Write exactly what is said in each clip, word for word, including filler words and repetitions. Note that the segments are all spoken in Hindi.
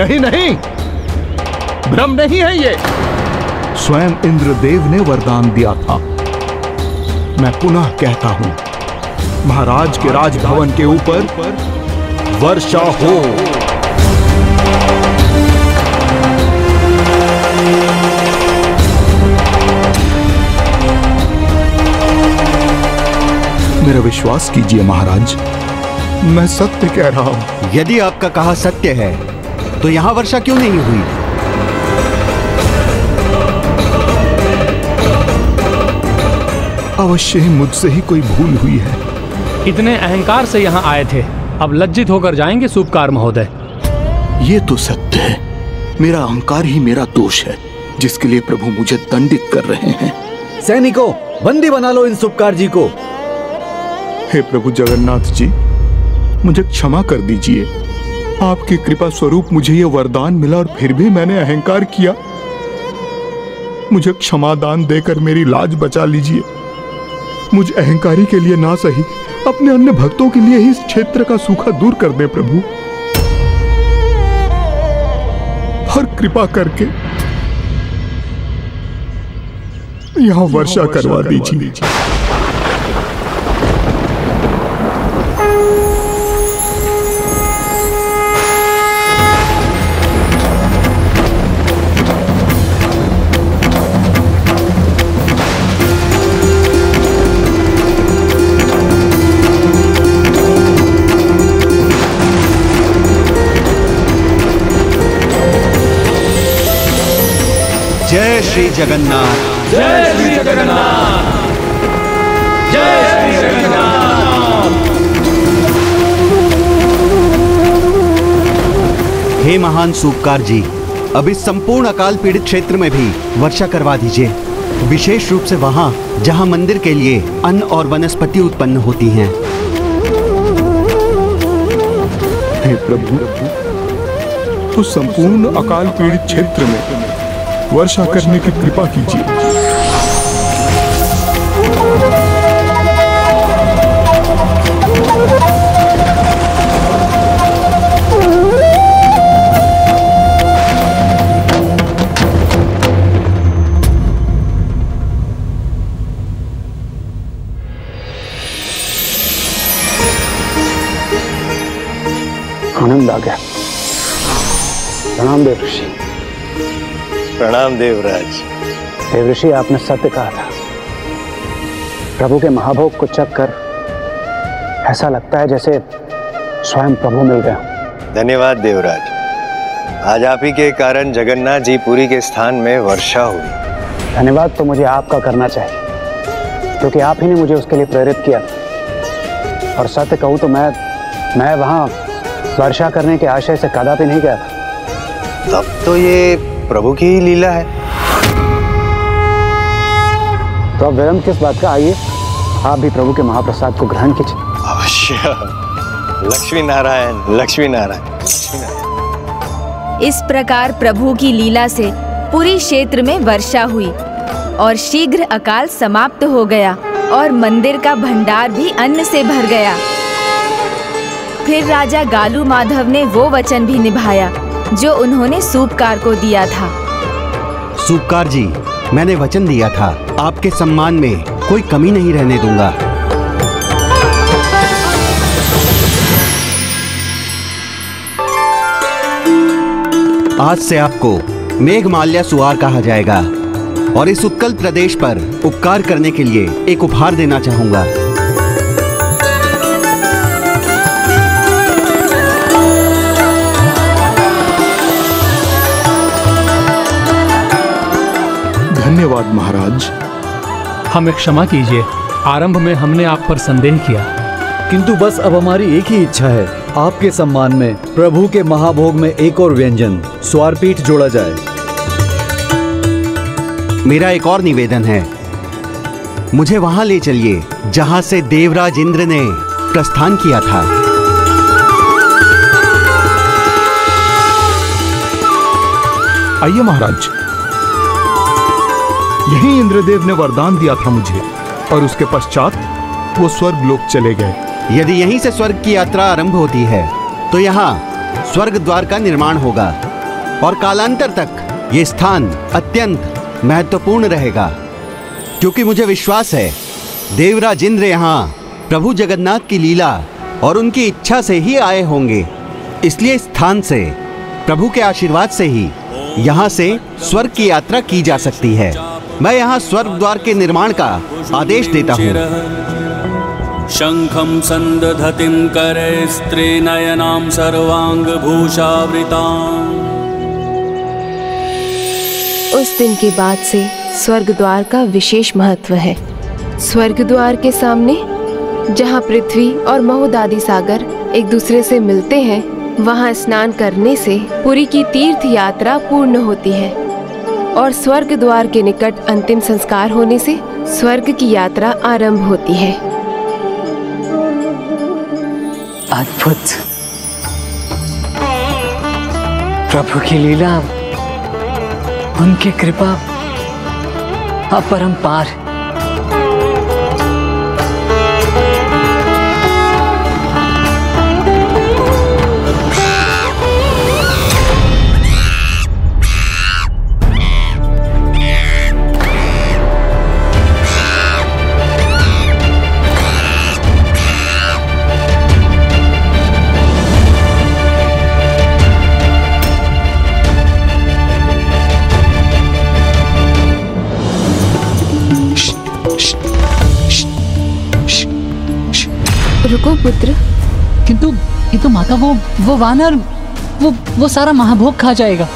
नहीं नहीं, भ्रम नहीं है ये। स्वयं इंद्रदेव ने वरदान दिया था। मैं पुनः कहता हूं, महाराज के राजभवन के ऊपर वर्षा हो। मेरा विश्वास कीजिए महाराज, मैं सत्य कह रहा हूं। यदि आपका कहा सत्य है तो यहां वर्षा क्यों नहीं हुई? अवश्य ही मुझसे ही कोई भूल हुई है। इतने अहंकार से यहाँ आए थे, अब लज्जित होकर जाएंगे सूपकार महोदय। ये तो सत्य है, मेरा अहंकार ही मेरा दोष है जिसके लिए प्रभु मुझे दंडित कर रहे हैं। सैनिकों, बंदी बना लो इन सूपकार जी को। हे प्रभु जगन्नाथ जी, मुझे क्षमा कर दीजिए। आपकी कृपा स्वरूप मुझे ये वरदान मिला और फिर भी मैंने अहंकार किया। मुझे क्षमादान देकर मेरी लाज बचा लीजिए। मुझ अहंकारी के लिए ना सही, अपने अन्य भक्तों के लिए ही इस क्षेत्र का सूखा दूर कर दे प्रभु। हर कृपा करके यहाँ वर्षा करवा दीजिए। जय श्री जगन्नाथ, जय श्री जगन्नाथ, जय श्री जगन्नाथ। हे महान सूपकार जी, अब इस संपूर्ण अकाल पीड़ित क्षेत्र में भी वर्षा करवा दीजिए, विशेष रूप से वहां जहां मंदिर के लिए अन्न और वनस्पति उत्पन्न होती हैं। हे प्रभु, उस संपूर्ण अकाल पीड़ित क्षेत्र में वर्षा करने की कृपा कीजिए। आनंद आ गया। प्रणाम देव ऋषि। प्रणाम देवराज। देव ऋषि, आपने सत्य कहा था। प्रभु के महाभोग को चख कर ऐसा लगता है जैसे स्वयं प्रभु मिल गए। धन्यवाद देवराज, आज आप ही के कारण जगन्नाथ जी पुरी के स्थान में वर्षा हुई। धन्यवाद तो मुझे आपका करना चाहिए, क्योंकि आप ही ने मुझे उसके लिए प्रेरित किया। और सत्य कहूँ तो मैं मैं वहाँ वर्षा करने के आशय से कदापि नहीं गया था। तब तो ये प्रभु की ही लीला है। तो अब विलंब किस बात का, आइए आप भी प्रभु के महाप्रसाद को ग्रहण कीजिए। अवश्य। लक्ष्मी नारायण, लक्ष्मी नारायण। इस प्रकार प्रभु की लीला से पूरी क्षेत्र में वर्षा हुई और शीघ्र अकाल समाप्त हो गया और मंदिर का भंडार भी अन्न से भर गया। फिर राजा गालू माधव ने वो वचन भी निभाया जो उन्होंने सूपकार को दिया था। सूपकार जी, मैंने वचन दिया था, आपके सम्मान में कोई कमी नहीं रहने दूंगा। आज से आपको मेघमाल्या सुवार कहा जाएगा और इस उत्कल प्रदेश पर उपकार करने के लिए एक उपहार देना चाहूंगा। धन्यवाद महाराज। हमें क्षमा कीजिए, आरंभ में हमने आप पर संदेह किया, किंतु बस अब हमारी एक ही इच्छा है, आपके सम्मान में प्रभु के महाभोग में एक और व्यंजन स्वारपीठ जोड़ा जाए। मेरा एक और निवेदन है, मुझे वहां ले चलिए जहां से देवराज इंद्र ने प्रस्थान किया था। आइए महाराज, यही इंद्रदेव ने वरदान दिया था मुझे और उसके पश्चात वो स्वर्ग लोक चले गए। यदि यहीं से स्वर्ग की यात्रा आरंभ होती है तो यहाँ स्वर्ग द्वार का निर्माण होगा और कालांतर तक ये स्थान अत्यंत महत्वपूर्ण रहेगा, क्योंकि मुझे विश्वास है देवराज इंद्र यहाँ प्रभु जगन्नाथ की लीला और उनकी इच्छा से ही आए होंगे। इसलिए स्थान से, प्रभु के आशीर्वाद से ही यहाँ से स्वर्ग की यात्रा की जा सकती है। मैं यहाँ स्वर्ग द्वार के निर्माण का आदेश देता हूँ। शंखम संदधतिं करे स्त्री नयनां सर्वांग भूषावृतां। उस दिन के बाद से स्वर्ग द्वार का विशेष महत्व है। स्वर्ग द्वार के सामने जहां पृथ्वी और महोदादी सागर एक दूसरे से मिलते हैं, वहां स्नान करने से पुरी की तीर्थ यात्रा पूर्ण होती है और स्वर्ग द्वार के निकट अंतिम संस्कार होने से स्वर्ग की यात्रा आरंभ होती है। अद्भुत, प्रभु की लीला, उनकी कृपा अपरंपार। रुको पुत्र, किंतु ये तो माता, वो वो वानर, वो वो सारा महाभोग खा जाएगा।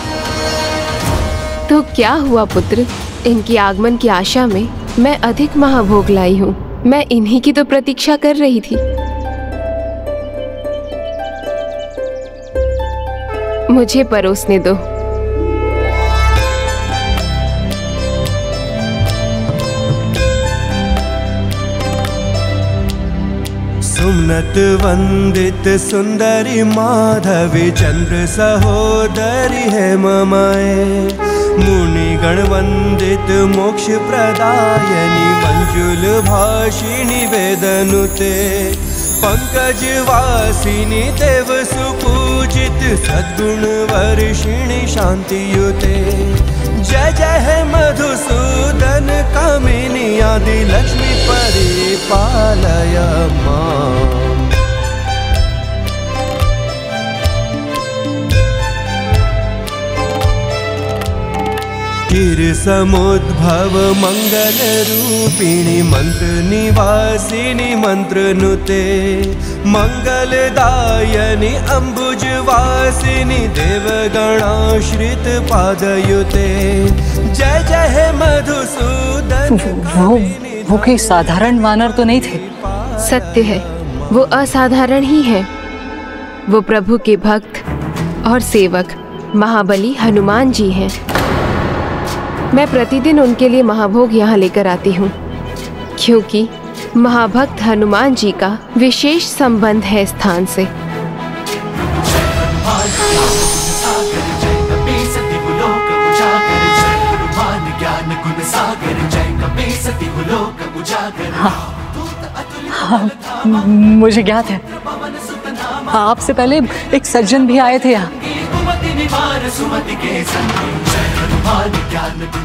तो क्या हुआ पुत्र, इनकी आगमन की आशा में मैं अधिक महाभोग लाई हूँ। मैं इन्हीं की तो प्रतीक्षा कर रही थी। मुझे परोसने दो। सुमनत वंदित सुंदरी माधवी चंद्र सहोदरी है ममाए। मुनिगण वंदित मोक्ष प्रदायनी मंजुल भाषिणी वेदनुते। पंकज वासिनी देव सुपूजित सद्गुण वर्षिणी शांतियुते। जय जय है मधुसूदन कामिनी आदि लक्ष्मी परिपालय मां। गिर समुद्भव मंगल रूपिणी मंत्र निवासिनी मंत्र नुते। मंगल दायनी अंबुज वासिनी देवगणाश्रित पादयुते। जय जय हे मधुसूदन। वो, वो कोई साधारण वानर तो नहीं थे। सत्य है, वो असाधारण ही है। वो प्रभु के भक्त और सेवक महाबली हनुमान जी हैं। मैं प्रतिदिन उनके लिए महाभोग यहाँ लेकर आती हूँ, क्योंकि महाभक्त हनुमान जी का विशेष संबंध है स्थान से। हाँ, हाँ, मुझे ज्ञात है। आपसे पहले एक सज्जन भी आए थे यहाँ,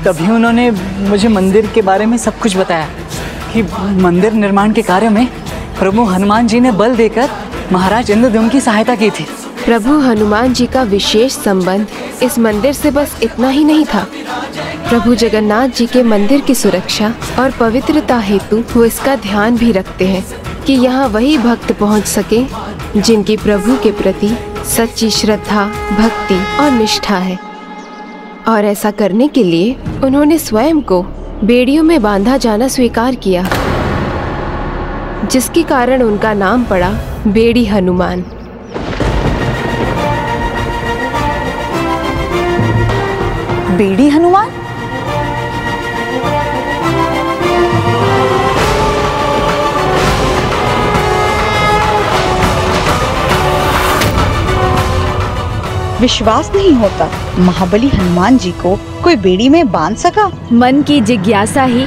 तभी उन्होंने मुझे मंदिर के बारे में सब कुछ बताया कि मंदिर निर्माण के कार्य में प्रभु हनुमान जी ने बल देकर महाराज इंद्रद्युम्न की सहायता की थी। प्रभु हनुमान जी का विशेष संबंध इस मंदिर से बस इतना ही नहीं था। प्रभु जगन्नाथ जी के मंदिर की सुरक्षा और पवित्रता हेतु वो इसका ध्यान भी रखते हैं कि यहाँ वही भक्त पहुँच सके जिनकी प्रभु के प्रति सच्ची श्रद्धा, भक्ति और निष्ठा है। और ऐसा करने के लिए उन्होंने स्वयं को बेड़ियों में बांधा जाना स्वीकार किया, जिसके कारण उनका नाम पड़ा बेड़ी हनुमान। बेड़ी हनुमान? विश्वास नहीं होता, महाबली हनुमान जी को कोई बेड़ी में बांध सका। मन की जिज्ञासा ही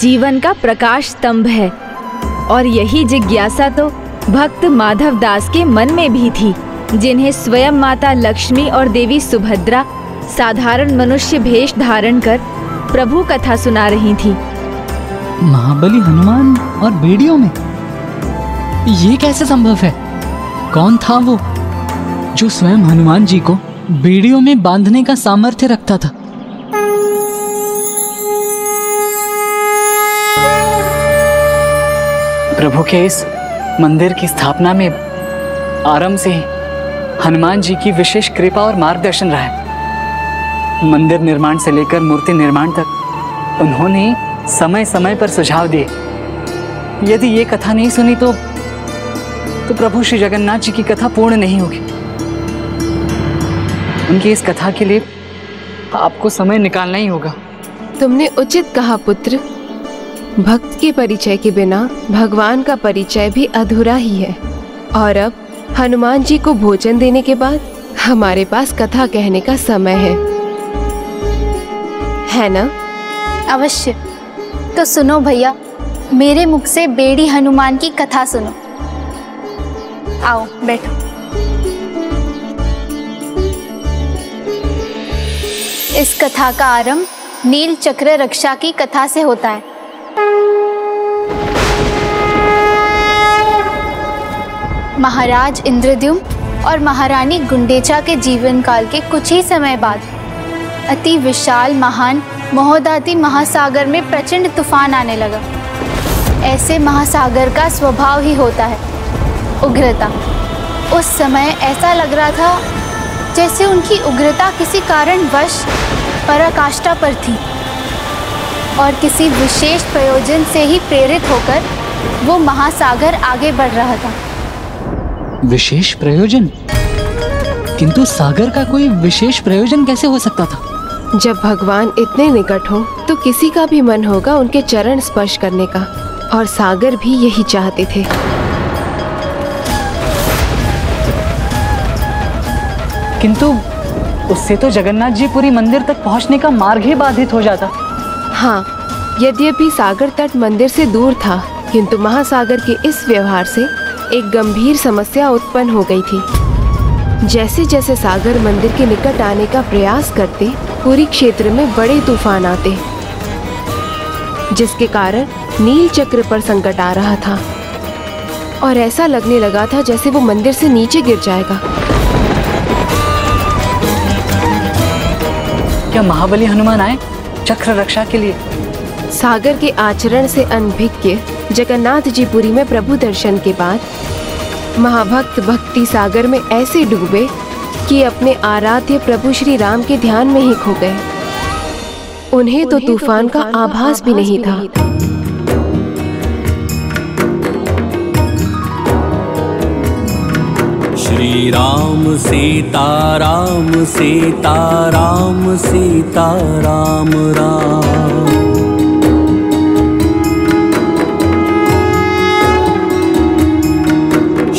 जीवन का प्रकाश स्तंभ है और यही जिज्ञासा तो भक्त माधव दास के मन में भी थी। जिन्हें स्वयं माता लक्ष्मी और देवी सुभद्रा साधारण मनुष्य भेष धारण कर प्रभु कथा सुना रही थी। महाबली हनुमान और बेड़ियों में ये कैसे संभव है? कौन था वो जो स्वयं हनुमान जी को बेड़ियों में बांधने का सामर्थ्य रखता था? प्रभु के इस मंदिर की स्थापना में आरंभ से हनुमान जी की विशेष कृपा और मार्गदर्शन रहा है। मंदिर निर्माण से लेकर मूर्ति निर्माण तक उन्होंने समय समय पर सुझाव दिए। यदि ये कथा नहीं सुनी तो तो प्रभु श्री जगन्नाथ जी की कथा पूर्ण नहीं होगी। उनकी इस कथा के लिए आपको समय निकालना ही होगा। तुमने उचित कहा पुत्र, भक्त के परिचय के बिना भगवान का परिचय भी अधूरा ही है। और अब हनुमान जी को भोजन देने के बाद हमारे पास कथा कहने का समय है, है ना? अवश्य। तो सुनो भैया, मेरे मुख से बेड़ी हनुमान की कथा सुनो। आओ बैठो। इस कथा का आरंभ नील चक्र रक्षा की कथा से होता है। महाराज इंद्रद्युम्न और महारानी गुंडेचा के जीवन काल के कुछ ही समय बाद अति विशाल महान महोदाती महासागर में प्रचंड तूफान आने लगा। ऐसे महासागर का स्वभाव ही होता है उग्रता। उस समय ऐसा लग रहा था जैसे उनकी उग्रता किसी कारणवश पराकाष्ठा पर थी और किसी विशेष प्रयोजन से ही प्रेरित होकर वो महासागर आगे बढ़ रहा था। विशेष प्रयोजन? किंतु सागर का कोई विशेष प्रयोजन कैसे हो सकता था? जब भगवान इतने निकट हो तो किसी का भी मन होगा उनके चरण स्पर्श करने का, और सागर भी यही चाहते थे। किंतु उससे तो जगन्नाथ जी पूरी मंदिर तक पहुंचने का मार्ग ही बाधित हो जाता। हाँ, यद्यपि सागर तट मंदिर से दूर था, किंतु महासागर के इस व्यवहार से एक गंभीर समस्या उत्पन्न हो गई थी। जैसे जैसे सागर मंदिर के निकट आने का प्रयास करते, पूरी क्षेत्र में बड़े तूफान आते, जिसके कारण नील चक्र पर संकट आ रहा था और ऐसा लगने लगा था जैसे वो मंदिर से नीचे गिर जाएगा। क्या महाबली हनुमान आए चक्र रक्षा के लिए? सागर के आचरण से अनभिज्ञ जगन्नाथ जी पुरी में प्रभु दर्शन के बाद महाभक्त भक्ति सागर में ऐसे डूबे कि अपने आराध्य प्रभु श्री राम के ध्यान में ही खो गए। उन्हें तो तूफान का आभास भी नहीं था। श्री राम सीता राम सीता राम सीता राम राम।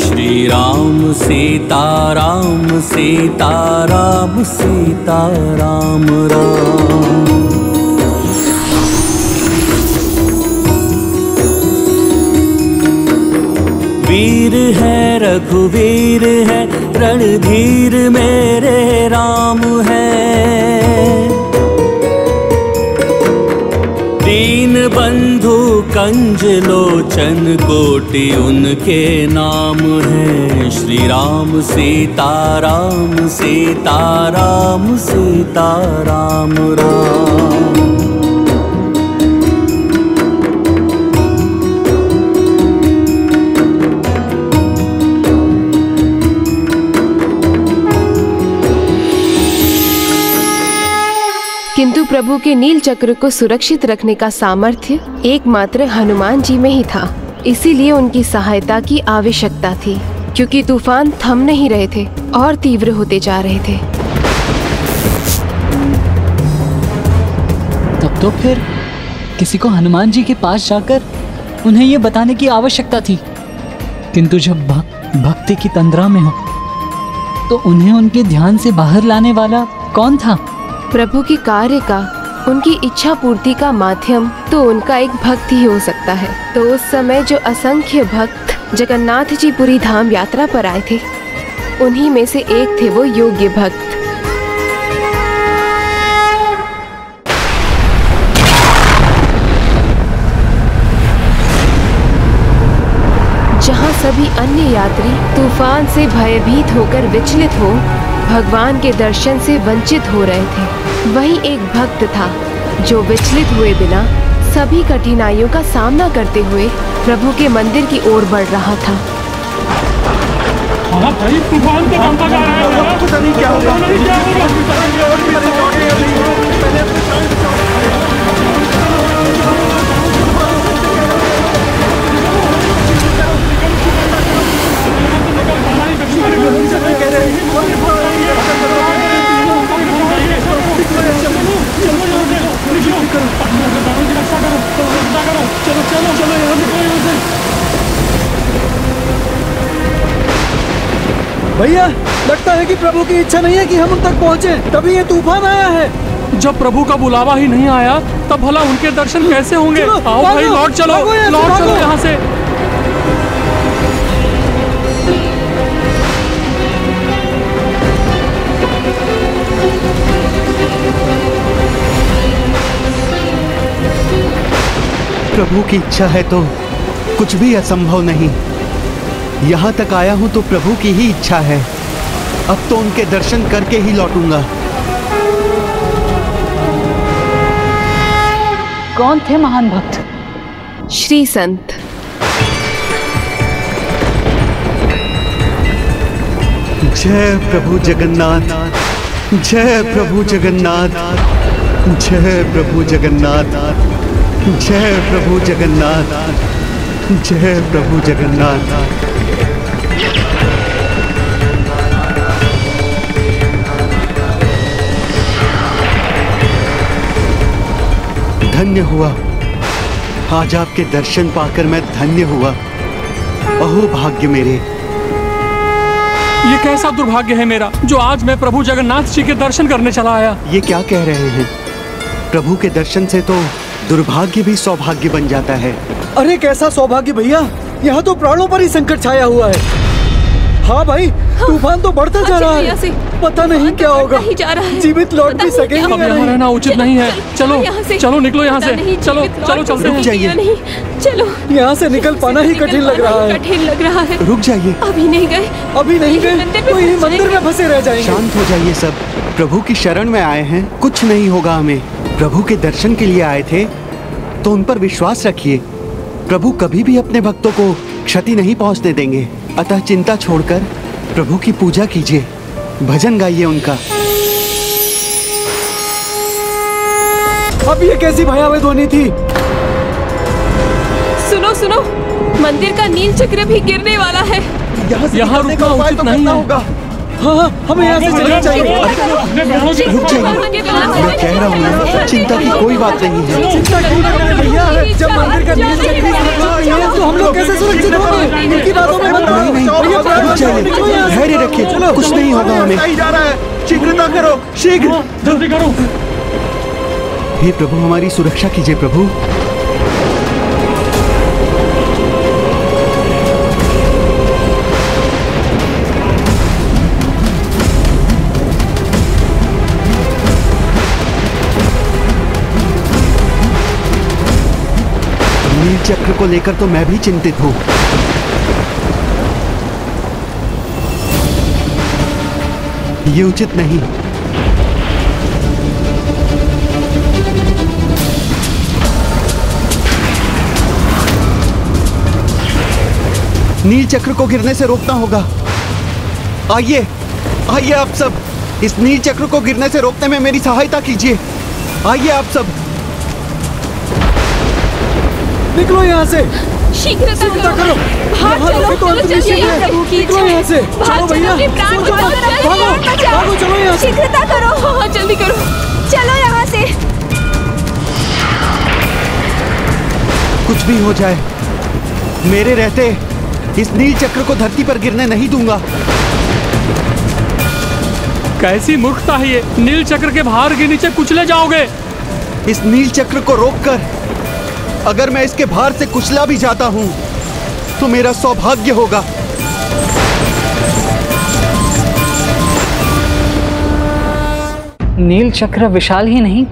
श्री राम सीता राम सीता राम सीता राम राम। वीर है रघुवीर है रणधीर मेरे राम है। दीन बंधु कंज लोचन कोटि उनके नाम है। श्री राम सीता राम सीता राम सीता राम राम। किंतु प्रभु के नील चक्र को सुरक्षित रखने का सामर्थ्य एकमात्र हनुमान जी में ही था, इसीलिए उनकी सहायता की आवश्यकता थी, क्योंकि तूफान थम नहीं रहे थे और तीव्र होते जा रहे थे। तब तो फिर किसी को हनुमान जी के पास जाकर उन्हें ये बताने की आवश्यकता थी, किंतु जब भक्ति की तंद्रा में हो तो उन्हें उनके ध्यान से बाहर लाने वाला कौन था? प्रभु के कार्य का, उनकी इच्छा पूर्ति का माध्यम तो उनका एक भक्त ही हो सकता है। तो उस समय जो असंख्य भक्त जगन्नाथ जी पुरी धाम यात्रा पर आए थे, उन्हीं में से एक थे वो योग्य भक्त। जहाँ सभी अन्य यात्री तूफान से भयभीत होकर विचलित हो भगवान के दर्शन से वंचित हो रहे थे, वहीं एक भक्त था जो विचलित हुए बिना सभी कठिनाइयों का सामना करते हुए प्रभु के मंदिर की ओर बढ़ रहा था। भाई तूफान तो बनता जा रहा है, अब पता नहीं क्या होगा। भैया लगता है कि प्रभु की इच्छा नहीं है कि हम उन तक पहुँचे, तभी ये तूफान आया है। जब प्रभु का बुलावा ही नहीं आया तब भला उनके दर्शन कैसे होंगे। आओ भाई लौट चलो, लौट चलो यहाँ से। प्रभु की इच्छा है तो कुछ भी असंभव नहीं। यहाँ तक आया हूँ तो प्रभु की ही इच्छा है। अब तो उनके दर्शन करके ही लौटूंगा। कौन थे महान भक्त? श्री संत। जय प्रभु जगन्नाथ, जय प्रभु जगन्नाथ, जय प्रभु जगन्नाथ, जय प्रभु जगन्नाथ, जय प्रभु जगन्नाथ। धन्य हुआ, आज आपके दर्शन पाकर मैं धन्य हुआ। अहो भाग्य मेरे, ये कैसा दुर्भाग्य है मेरा जो आज मैं प्रभु जगन्नाथ जी के दर्शन करने चला आया। ये क्या कह रहे हैं, प्रभु के दर्शन से तो दुर्भाग्य भी सौभाग्य बन जाता है। अरे कैसा सौभाग्य भैया, यहाँ तो प्राणों पर ही संकट छाया हुआ है। हाँ भाई तूफान तो बढ़ता जा रहा है, पता नहीं क्या होगा, जीवित लौट भी सकेंगे। अब यहाँ रहना उचित नहीं है, चलो चलो निकलो यहाँ से, चलो चलो चलते हैं। जाइए, चलो यहाँ से निकल पाना ही कठिन लग रहा है, कठिन लग रहा है। रुक जाइए, अभी नहीं गए, अभी नहीं गए तो यही मंदिर में फंसे रह जाएंगे। शांत हो जाइए सब, प्रभु की शरण में आए हैं, कुछ नहीं होगा हमें। प्रभु के दर्शन के लिए आए थे तो उन पर विश्वास रखिए, प्रभु कभी भी अपने भक्तों को क्षति नहीं पहुँचने देंगे। अतः चिंता छोड़कर प्रभु की पूजा कीजिए, भजन गाइए उनका। अब ये कैसी भयावह ध्वनि थी? सुनो सुनो, मंदिर का नील चक्र भी गिरने वाला है। यहाँ से निकलने का उपाय तो करना होगा। हाँ हाँ हमें यहाँ से चलना चाहिए। रुक जाइए, मैं कह रहा हूँ चिंता की कोई बात नहीं है। चिंता क्यों करना भैया, जब मंदिर का नील चक्र गिरेगा तो हम लोग कैसे सुरक्षित होंगे? इनकी बातों में मत पड़ो, धैर्य रखिए, कुछ नहीं होगा हमें। शीघ्रता करो, शीघ्र जल्दी करो। हे प्रभु हमारी सुरक्षा कीजिए प्रभु। नील चक्र को लेकर तो मैं भी चिंतित हूँ। ये उचित नहीं। नील चक्र को गिरने से रोकना होगा। आइए आइए आप सब, इस नील चक्र को गिरने से रोकने में मेरी सहायता कीजिए। आइए आप सब निकलो यहाँ से, शीघ्रता करो, भागो यहाँ से। चलो भैया, भागो चलो यहाँ, शीघ्रता करो, जल्दी करो, चलो यहाँ से। कुछ भी हो जाए मेरे रहते इस नील चक्र को धरती पर गिरने नहीं दूंगा। कैसी मूर्खता है ये, नील चक्र के भार के नीचे कुचले जाओगे। इस नील चक्र को रोककर अगर मैं इसके भार से कुचला भी जाता हूं तो मेरा सौभाग्य होगा। नील चक्र विशाल ही नहीं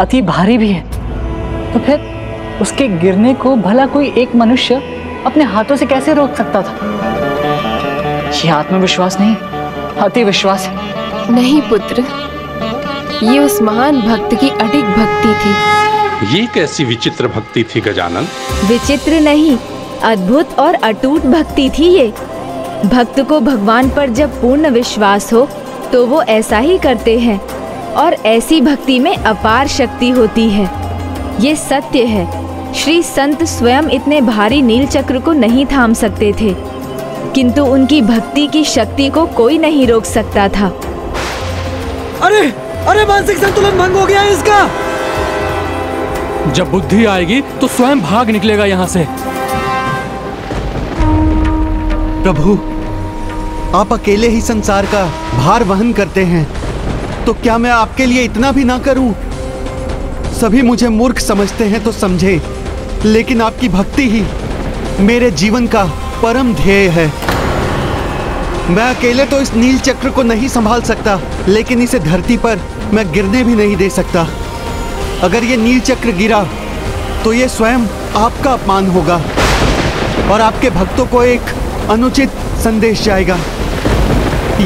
अति भारी भी है, तो फिर उसके गिरने को भला कोई एक मनुष्य अपने हाथों से कैसे रोक सकता था? ये आत्मविश्वास नहीं, अति विश्वास है। नहीं पुत्र, ये उस महान भक्त की अडिग भक्ति थी। ये कैसी विचित्र भक्ति थी गजानन? विचित्र नहीं, अद्भुत और अटूट भक्ति थी ये। भक्त को भगवान पर जब पूर्ण विश्वास हो तो वो ऐसा ही करते हैं और ऐसी भक्ति में अपार शक्ति होती है, ये सत्य है। श्री संत स्वयं इतने भारी नील चक्र को नहीं थाम सकते थे, किंतु उनकी भक्ति की शक्ति को कोई नहीं रोक सकता था। अरे अरे मानसिक संतुलन भंग हो गया है इसका। जब बुद्धि आएगी तो स्वयं भाग निकलेगा यहाँ से। प्रभु, आप अकेले ही संसार का भार वहन करते हैं, तो क्या मैं आपके लिए इतना भी ना करूं? सभी मुझे मूर्ख समझते हैं तो समझे, लेकिन आपकी भक्ति ही मेरे जीवन का परम ध्येय है। मैं अकेले तो इस नील चक्र को नहीं संभाल सकता, लेकिन इसे धरती पर मैं गिरने भी नहीं दे सकता। अगर ये नील चक्र गिरा तो ये स्वयं आपका अपमान होगा और आपके भक्तों को एक अनुचित संदेश जाएगा।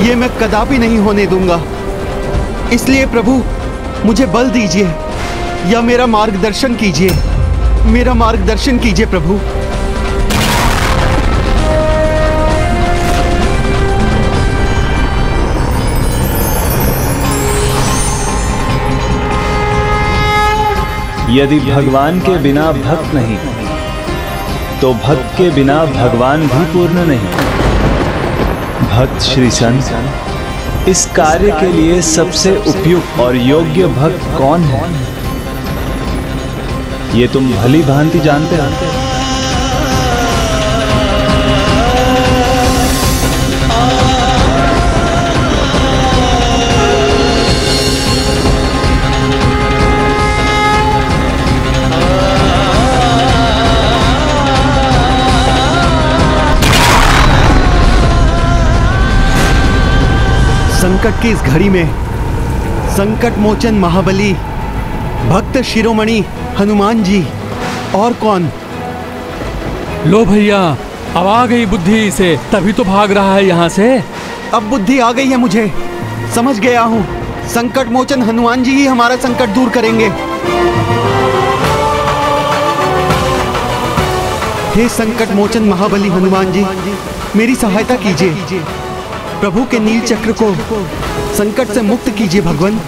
ये मैं कदापि नहीं होने दूंगा। इसलिए प्रभु, मुझे बल दीजिए या मेरा मार्गदर्शन कीजिए। मेरा मार्गदर्शन कीजिए प्रभु। यदि भगवान के बिना भक्त नहीं तो भक्त के बिना भगवान भी पूर्ण नहीं। भक्त श्री संत, इस कार्य के लिए सबसे उपयुक्त और योग्य भक्त कौन है, ये तुम भली भांति जानते हो। संकट की इस घड़ी में संकट मोचन महाबली भक्त शिरोमणि हनुमान जी और कौन? लो भैया, अब आ गई बुद्धि से, तभी तो भाग रहा है यहाँ से। अब बुद्धि आ गई है मुझे, समझ गया हूँ। संकट मोचन हनुमान जी ही हमारा संकट दूर करेंगे। हे संकट मोचन महाबली हनुमान जी, मेरी सहायता कीजिए। प्रभु के नील चक्र को संकट से मुक्त कीजिए भगवान।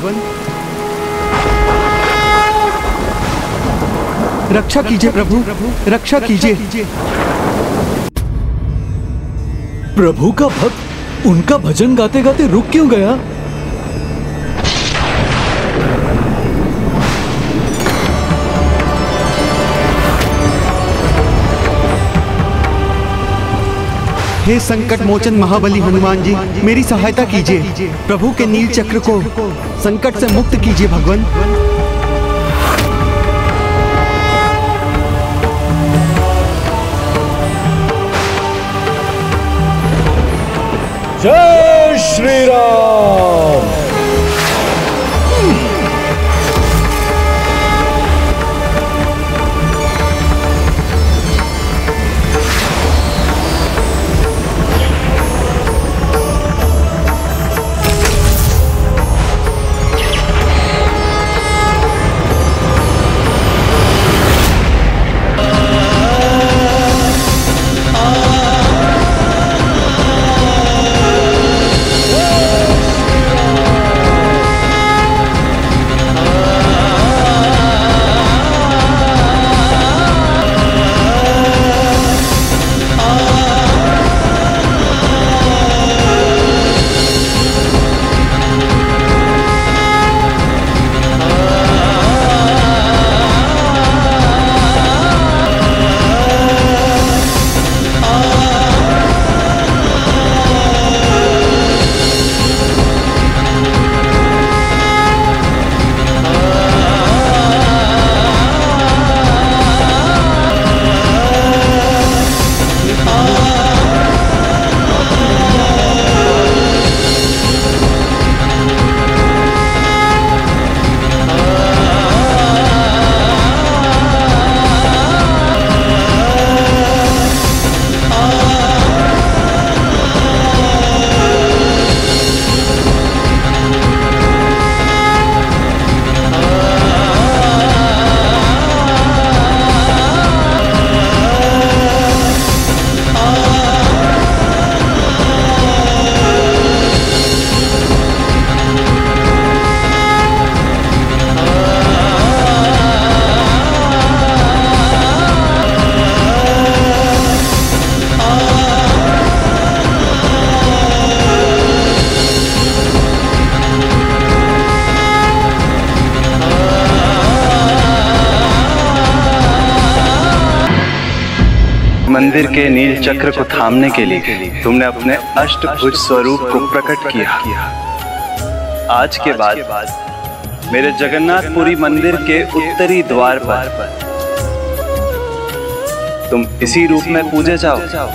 रक्षा कीजिए प्रभु, रक्षा कीजिए। प्रभु का भक्त उनका भजन गाते गाते रुक क्यों गया? हे संकट मोचन महाबली हनुमान जी, मेरी सहायता कीजिए। प्रभु के नील चक्र को संकट से मुक्त कीजिए भगवान। जय श्री राम। मंदिर के नील चक्र को थामने के लिए तुमने अपने अष्टभुज स्वरूप को प्रकट किया। आज के बाद मेरे जगन्नाथपुरी मंदिर के उत्तरी द्वार पर तुम इसी रूप में पूजे जाओ।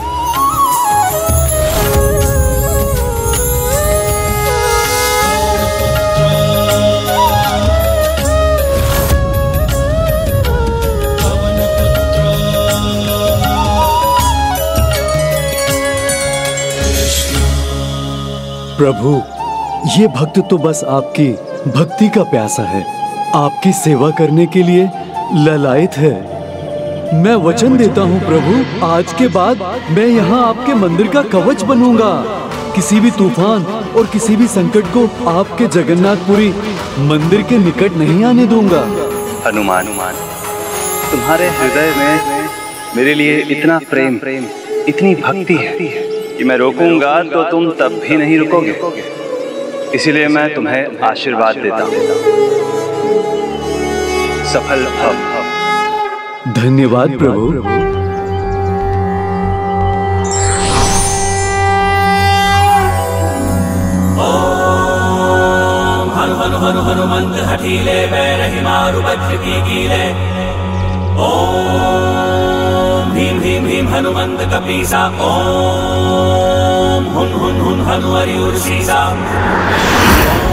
प्रभु, ये भक्त तो बस आपकी भक्ति का प्यासा है, आपकी सेवा करने के लिए ललायत है। मैं वचन देता हूँ प्रभु, आज के बाद मैं यहाँ आपके मंदिर का कवच बनूंगा। किसी भी तूफान और किसी भी संकट को आपके जगन्नाथपुरी मंदिर के निकट नहीं आने दूंगा। हनुमान, तुम्हारे हृदय में मेरे लिए इतना प्रेम, प्रेम, इतनी भक्ति है कि मैं रोकूंगा तो तुम तब भी नहीं रुकोगे। इसलिए मैं तुम्हें आशीर्वाद देता हूँ। सफल भव। धन्यवाद प्रभु। ओम हर हर हर हनुमंत हठीले बैरहि मारु वज्र की कीले। ओम भीम भीम भीम हनुमंत कपीसा। ओम हुन हुन हुन हनुवरी उर्सीसा।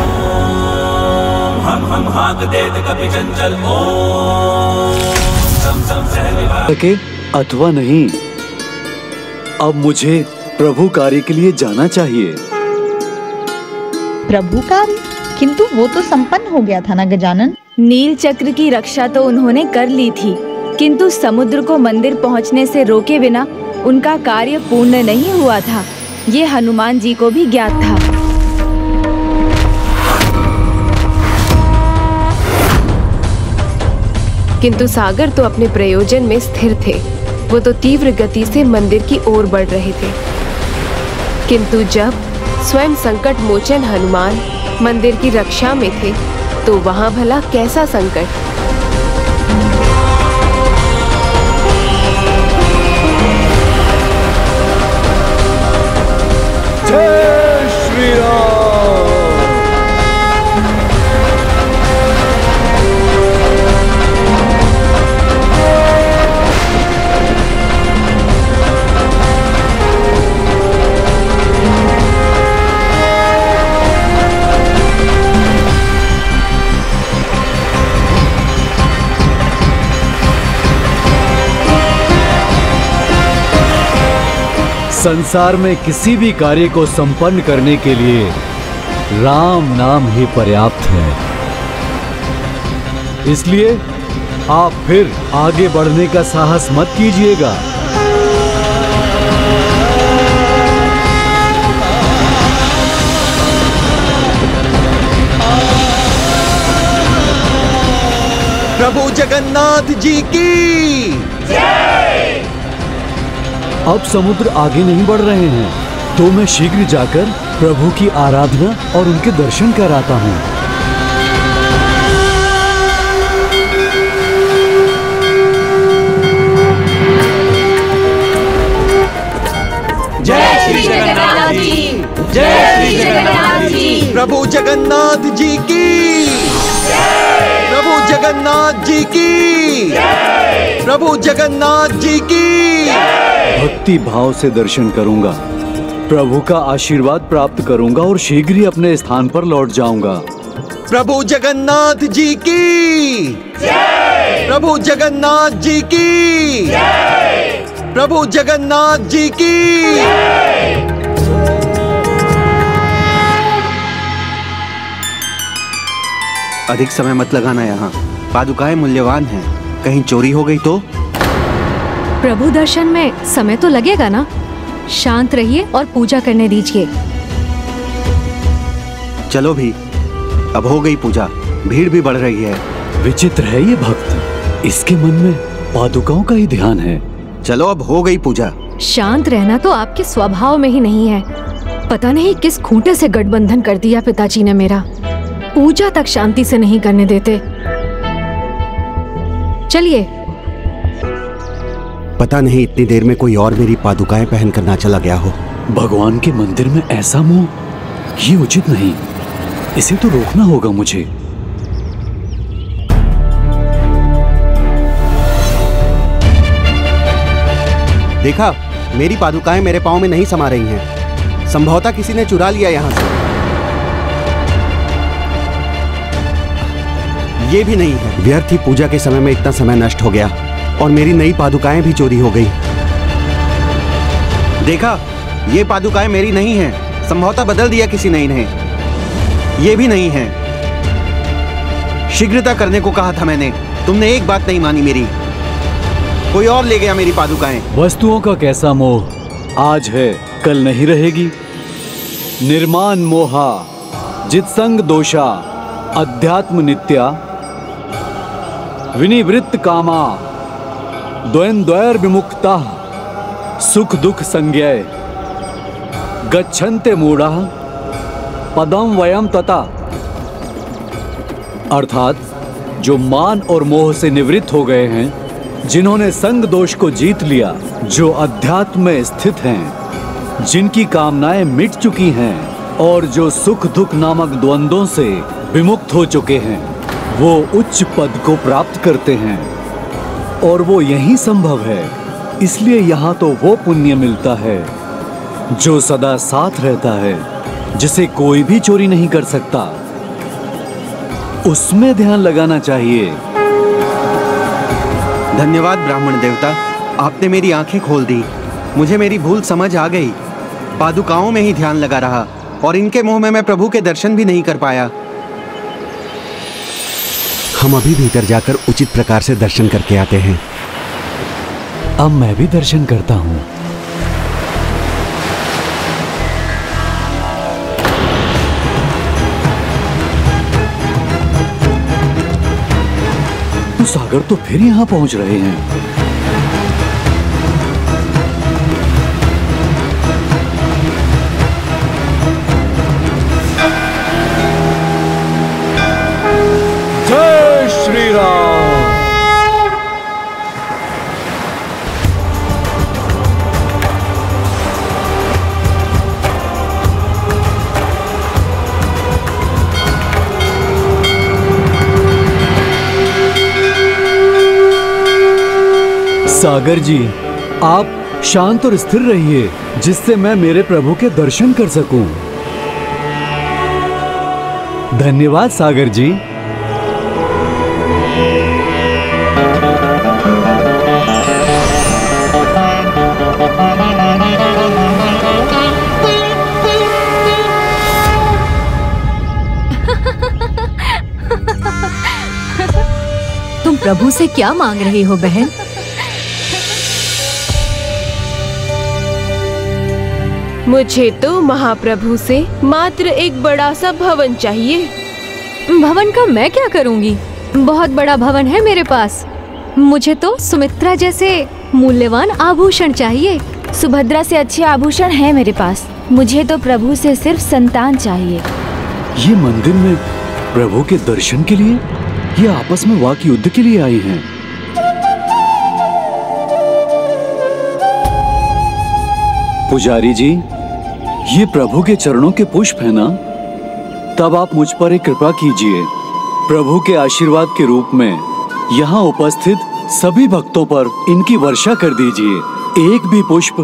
ओम हम हम हाथ देत कपि चंचल। ओम सम सम सह विभाग सके अथवा नहीं, अब मुझे प्रभु कार्य के लिए जाना चाहिए। प्रभु कार्य? किंतु वो तो संपन्न हो गया था ना गजानन। नील चक्र की रक्षा तो उन्होंने कर ली थी, किंतु समुद्र को मंदिर पहुंचने से रोके बिना उनका कार्य पूर्ण नहीं हुआ था। ये हनुमान जी को भी ज्ञात था। किंतु सागर तो अपने प्रयोजन में स्थिर थे, वो तो तीव्र गति से मंदिर की ओर बढ़ रहे थे। किंतु जब स्वयं संकट मोचन हनुमान मंदिर की रक्षा में थे, तो वहां भला कैसा संकट। संसार में किसी भी कार्य को संपन्न करने के लिए राम नाम ही पर्याप्त है। इसलिए आप फिर आगे बढ़ने का साहस मत कीजिएगा। प्रभु जगन्नाथ जी की जय। अब समुद्र आगे नहीं बढ़ रहे हैं, तो मैं शीघ्र जाकर प्रभु की आराधना और उनके दर्शन कराता हूँ। जय श्री जगन्नाथ जी, जय श्री जगन्नाथ जी, प्रभु जगन्नाथ जी की जय, प्रभु जगन्नाथ जी की जय, प्रभु जगन्नाथ जी की जय। भक्ति भाव से दर्शन करूंगा, प्रभु का आशीर्वाद प्राप्त करूंगा और शीघ्र ही अपने स्थान पर लौट जाऊंगा। प्रभु जगन्नाथ जी की जय, प्रभु जगन्नाथ जी की जय, प्रभु जगन्नाथ जी की जय। अधिक समय मत लगाना यहाँ, पादुकाएं मूल्यवान हैं, कहीं चोरी हो गई तो। प्रभु दर्शन में समय तो लगेगा ना, शांत रहिए और पूजा करने दीजिए। चलो भी, अब हो गई पूजा, भीड़ भी बढ़ रही है। विचित्र है ये भक्त, इसके मन में पादुकाओं का ही ध्यान है। चलो अब हो गई पूजा। शांत रहना तो आपके स्वभाव में ही नहीं है। पता नहीं किस खूंटे से गठबंधन कर दिया पिताजी ने मेरा, पूजा तक शांति से नहीं करने देते। चलिए पता नहीं इतनी देर में कोई और मेरी पादुकाएं पहनकर ना चला गया हो। भगवान के मंदिर में ऐसा मोह, ये उचित नहीं। इसे तो रोकना होगा मुझे। देखा, मेरी पादुकाएं मेरे पाँव में नहीं समा रही हैं। संभवतः किसी ने चुरा लिया यहाँ से। ये भी नहीं है। व्यर्थ ही पूजा के समय में इतना समय नष्ट हो गया और मेरी नई पादुकाएं भी चोरी हो गई। देखा, ये पादुकाएं मेरी नहीं हैं। संभवतः बदल दिया किसी ने इन्हें। ये भी नहीं है। शीघ्रता करने को कहा था मैंने, तुमने एक बात नहीं मानी मेरी। कोई और ले गया मेरी पादुकाएं। वस्तुओं का कैसा मोह, आज है कल नहीं रहेगी। निर्माण मोहा जितसंग दोषा अध्यात्म नित्या विनिवृत्त कामा द्वैर विमुक्ता सुख दुख संज्ञय गच्छन्ते मूढ़ा पदम वयम तथा। अर्थात जो मान और मोह से निवृत्त हो गए हैं, जिन्होंने संग दोष को जीत लिया, जो अध्यात्म में स्थित हैं, जिनकी कामनाएं मिट चुकी हैं और जो सुख दुख नामक द्वंद्वों से विमुक्त हो चुके हैं, वो उच्च पद को प्राप्त करते हैं और वो यही संभव है। इसलिए यहाँ तो वो पुण्य मिलता है जो सदा साथ रहता है, जिसे कोई भी चोरी नहीं कर सकता। उसमें ध्यान लगाना चाहिए। धन्यवाद ब्राह्मण देवता, आपने मेरी आंखें खोल दी। मुझे मेरी भूल समझ आ गई। पादुकाओं में ही ध्यान लगा रहा और इनके मुंह में मैं प्रभु के दर्शन भी नहीं कर पाया। हम अभी भीतर जाकर उचित प्रकार से दर्शन करके आते हैं। अब मैं भी दर्शन करता हूँ। तो सागर तो फिर यहाँ पहुँच रहे हैं। सागर जी, आप शांत और स्थिर रहिए, जिससे मैं मेरे प्रभु के दर्शन कर सकूं। धन्यवाद सागर जी। तुम प्रभु से क्या मांग रहे हो बहन? मुझे तो महाप्रभु से मात्र एक बड़ा सा भवन चाहिए। भवन का मैं क्या करूंगी? बहुत बड़ा भवन है मेरे पास। मुझे तो सुमित्रा जैसे मूल्यवान आभूषण चाहिए। सुभद्रा से अच्छे आभूषण हैं मेरे पास। मुझे तो प्रभु से सिर्फ संतान चाहिए। ये मंदिर में प्रभु के दर्शन के लिए, ये आपस में वाक युद्ध के लिए आई हैं। पुजारी जी, ये प्रभु के चरणों के पुष्प है ना? तब आप मुझ पर एक कृपा कीजिए। प्रभु के आशीर्वाद के रूप में यहाँ उपस्थित सभी भक्तों पर इनकी वर्षा कर दीजिए। एक भी पुष्प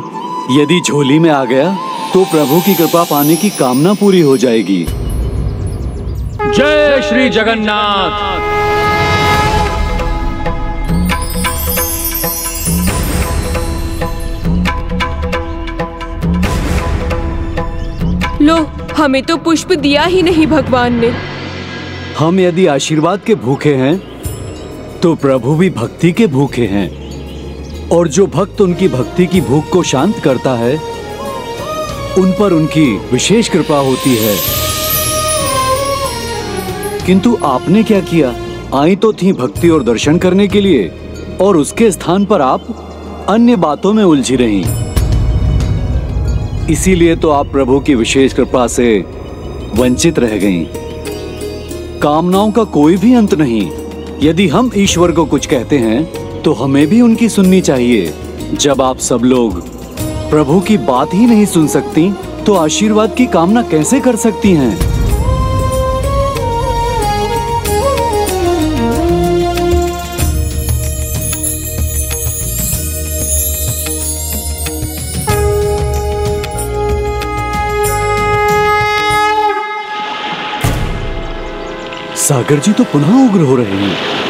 यदि झोली में आ गया तो प्रभु की कृपा पाने की कामना पूरी हो जाएगी। जय श्री जगन्नाथ। लो, हमें तो पुष्प दिया ही नहीं भगवान ने। हम यदि आशीर्वाद के भूखे हैं तो प्रभु भी भक्ति के भूखे हैं, और जो भक्त उनकी भक्ति की भूख को शांत करता है, उन पर उनकी विशेष कृपा होती है। किंतु आपने क्या किया? आई तो थी भक्ति और दर्शन करने के लिए, और उसके स्थान पर आप अन्य बातों में उलझी रहीं। इसीलिए तो आप प्रभु की विशेष कृपा से वंचित रह गईं। कामनाओं का कोई भी अंत नहीं। यदि हम ईश्वर को कुछ कहते हैं तो हमें भी उनकी सुननी चाहिए। जब आप सब लोग प्रभु की बात ही नहीं सुन सकती तो आशीर्वाद की कामना कैसे कर सकती हैं? सागर जी तो पुनः उग्र हो रहे हैं।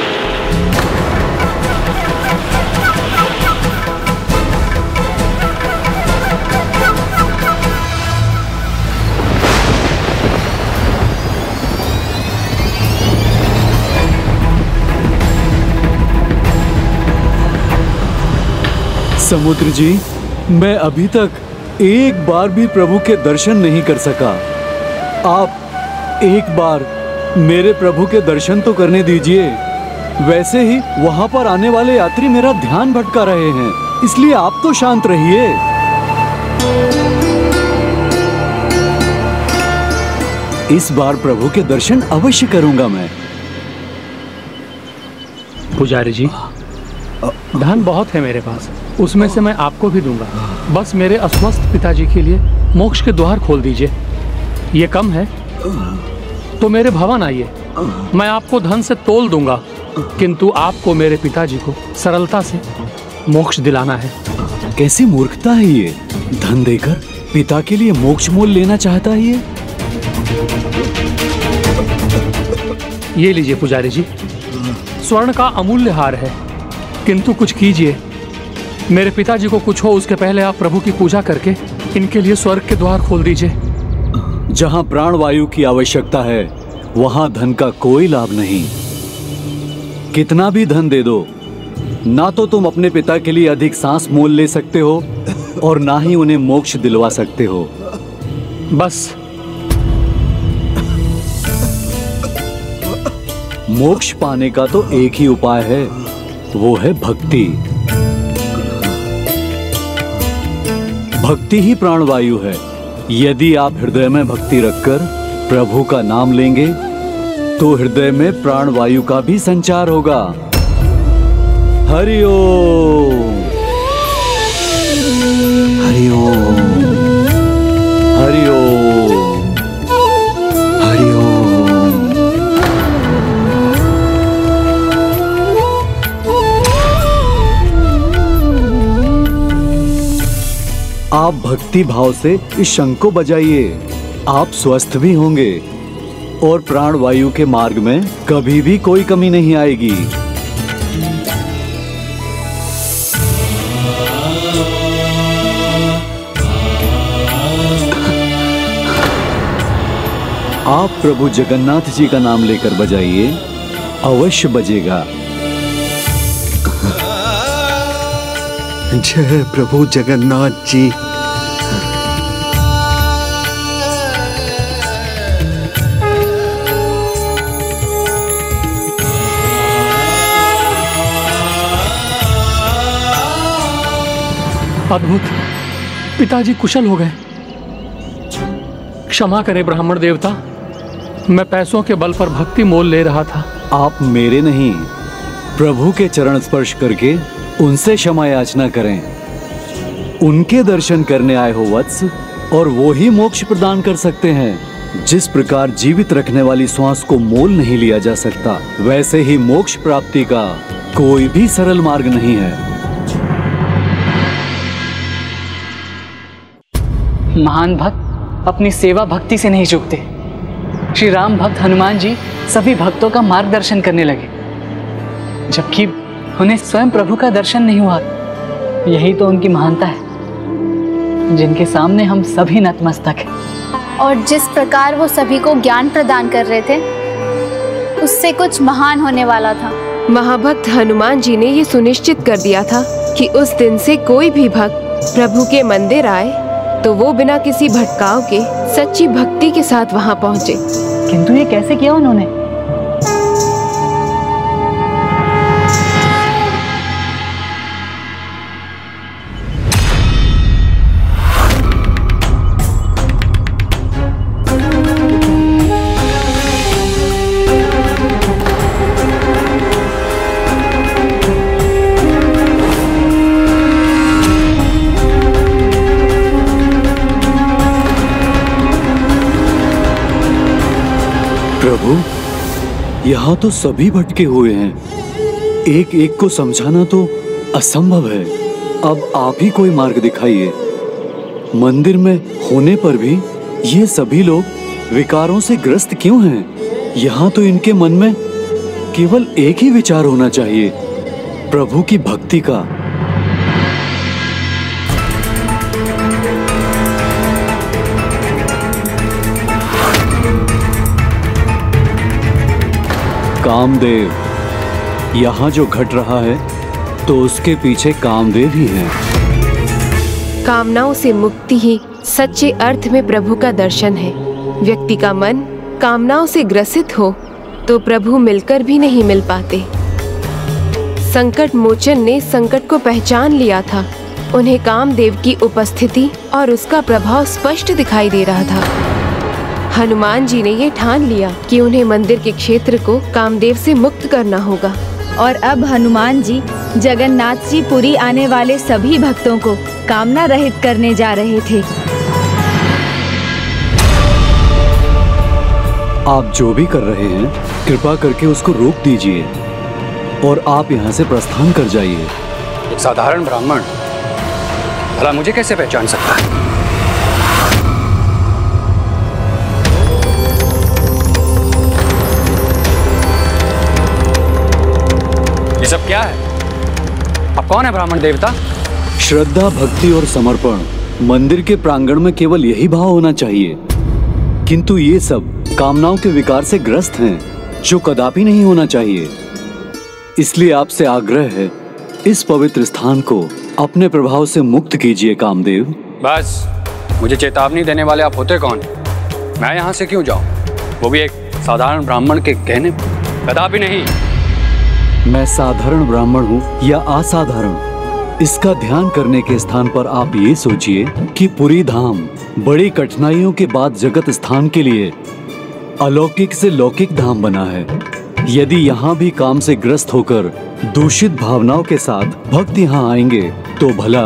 समुद्र जी, मैं अभी तक एक बार भी प्रभु के दर्शन नहीं कर सका। आप एक बार मेरे प्रभु के दर्शन तो करने दीजिए। वैसे ही वहां पर आने वाले यात्री मेरा ध्यान भटका रहे हैं, इसलिए आप तो शांत रहिए। इस बार प्रभु के दर्शन अवश्य करूंगा मैं। पुजारी जी, धन बहुत है मेरे पास, उसमें से मैं आपको भी दूंगा। बस मेरे अस्वस्थ पिताजी के लिए मोक्ष के द्वार खोल दीजिए। ये कम है तो मेरे भवन आइए, मैं आपको धन से तोल दूंगा, किंतु आपको मेरे पिताजी को सरलता से मोक्ष दिलाना है। कैसी मूर्खता है ये! धन देकर पिता के लिए मोक्ष मोल लेना चाहता है ये। ये लीजिए पुजारी जी, स्वर्ण का अमूल्य हार है, किंतु कुछ कीजिए। मेरे पिताजी को कुछ हो उसके पहले आप प्रभु की पूजा करके इनके लिए स्वर्ग के द्वार खोल दीजिए। जहाँ प्राणवायु की आवश्यकता है वहाँ धन का कोई लाभ नहीं। कितना भी धन दे दो, ना तो तुम अपने पिता के लिए अधिक सांस मोल ले सकते हो और ना ही उन्हें मोक्ष दिलवा सकते हो। बस मोक्ष पाने का तो एक ही उपाय है, वो है भक्ति। भक्ति ही प्राणवायु है। यदि आप हृदय में भक्ति रखकर प्रभु का नाम लेंगे तो हृदय में प्राण वायु का भी संचार होगा। हरि ओम, हरि ओम, हरि ओम, हरि ओम। आप भक्ति भाव से इस शंख को बजाइए, आप स्वस्थ भी होंगे और प्राण वायु के मार्ग में कभी भी कोई कमी नहीं आएगी। आप प्रभु जगन्नाथ जी का नाम लेकर बजाइए, अवश्य बजेगा। जय प्रभु जगन्नाथ जी। अद्भुत, पिताजी कुशल हो गए। क्षमा करें ब्राह्मण देवता, मैं पैसों के बल पर भक्ति मोल ले रहा था। आप मेरे नहीं, प्रभु के चरण स्पर्श करके उनसे क्षमा याचना करें। उनके दर्शन करने आए हो वत्स, और वो ही मोक्ष प्रदान कर सकते हैं। जिस प्रकार जीवित रखने वाली श्वास को मोल नहीं लिया जा सकता, वैसे ही मोक्ष प्राप्ति का कोई भी सरल मार्ग नहीं है। महान भक्त अपनी सेवा भक्ति से नहीं चूकते। श्री राम भक्त हनुमान जी सभी भक्तों का मार्गदर्शन करने लगे, जबकि उन्हें स्वयं प्रभु का दर्शन नहीं हुआ। यही तो उनकी महानता है, जिनके सामने हम सभी नतमस्तक हैं। और जिस प्रकार वो सभी को ज्ञान प्रदान कर रहे थे, उससे कुछ महान होने वाला था। महाभक्त हनुमान जी ने ये सुनिश्चित कर दिया था कि उस दिन से कोई भी भक्त प्रभु के मंदिर आए तो वो बिना किसी भटकाव के सच्ची भक्ति के साथ वहां पहुंचे। किंतु ये कैसे किया उन्होंने? यहाँ तो सभी भटके हुए हैं, एक एक को समझाना तो असंभव है। अब आप ही कोई मार्ग दिखाइए। मंदिर में होने पर भी ये सभी लोग विकारों से ग्रस्त क्यों हैं? यहाँ तो इनके मन में केवल एक ही विचार होना चाहिए, प्रभु की भक्ति का। कामदेव, यहाँ जो घट रहा है तो उसके पीछे कामदेव ही है। कामनाओं से मुक्ति ही सच्चे अर्थ में प्रभु का दर्शन है। व्यक्ति का मन कामनाओं से ग्रसित हो तो प्रभु मिलकर भी नहीं मिल पाते। संकट मोचन ने संकट को पहचान लिया था। उन्हें कामदेव की उपस्थिति और उसका प्रभाव स्पष्ट दिखाई दे रहा था। हनुमान जी ने ये ठान लिया कि उन्हें मंदिर के क्षेत्र को कामदेव से मुक्त करना होगा। और अब हनुमान जी जगन्नाथ जी पुरी आने वाले सभी भक्तों को कामना रहित करने जा रहे थे। आप जो भी कर रहे हैं कृपा करके उसको रोक दीजिए और आप यहाँ से प्रस्थान कर जाइए। एक साधारण ब्राह्मण भला मुझे कैसे पहचान सकता है? ये सब क्या है? आप कौन है ब्राह्मण देवता? श्रद्धा, भक्ति और समर्पण, मंदिर के प्रांगण में केवल यही भाव होना चाहिए। किंतु ये सब कामनाओं के विकार से ग्रस्त हैं, जो कदापि नहीं होना चाहिए। इसलिए आपसे आग्रह है, इस पवित्र स्थान को अपने प्रभाव से मुक्त कीजिए कामदेव। बस, मुझे चेतावनी देने वाले आप होते कौन? मैं यहाँ से क्यों जाऊँ, वो भी एक साधारण ब्राह्मण के कहने पर? कदापि नहीं। मैं साधारण ब्राह्मण हूँ या असाधारण, इसका ध्यान करने के स्थान पर आप ये सोचिए कि पुरी धाम बड़ी कठिनाइयों के बाद जगत स्थान के लिए अलौकिक से लौकिक धाम बना है। यदि यहाँ भी काम से ग्रस्त होकर दूषित भावनाओं के साथ भक्त यहाँ आएंगे तो भला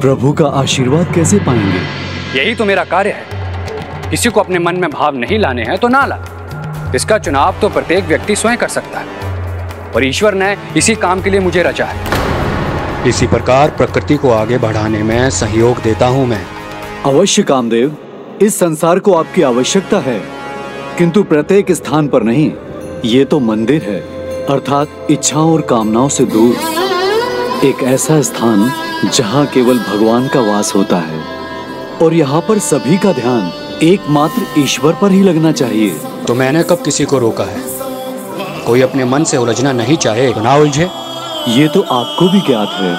प्रभु का आशीर्वाद कैसे पाएंगे? यही तो मेरा कार्य है। किसी को अपने मन में भाव नहीं लाने हैं तो ना ला। इसका चुनाव तो प्रत्येक व्यक्ति स्वयं कर सकता है और ईश्वर ने इसी काम के लिए मुझे रचा है। इसी प्रकार प्रकृति को आगे बढ़ाने में सहयोग देता हूँ मैं। अवश्य कामदेव, इस संसार को आपकी आवश्यकता है, किंतु प्रत्येक स्थान पर नहीं। ये तो मंदिर है, अर्थात इच्छाओं और कामनाओं से दूर, एक ऐसा स्थान जहाँ केवल भगवान का वास होता है। और यहाँ पर सभी का ध्यान एकमात्र ईश्वर पर ही लगना चाहिए। तो मैंने कब किसी को रोका है? कोई अपने मन से उलझना नहीं चाहे तो ना उलझे। ये तो आपको भी ज्ञात है,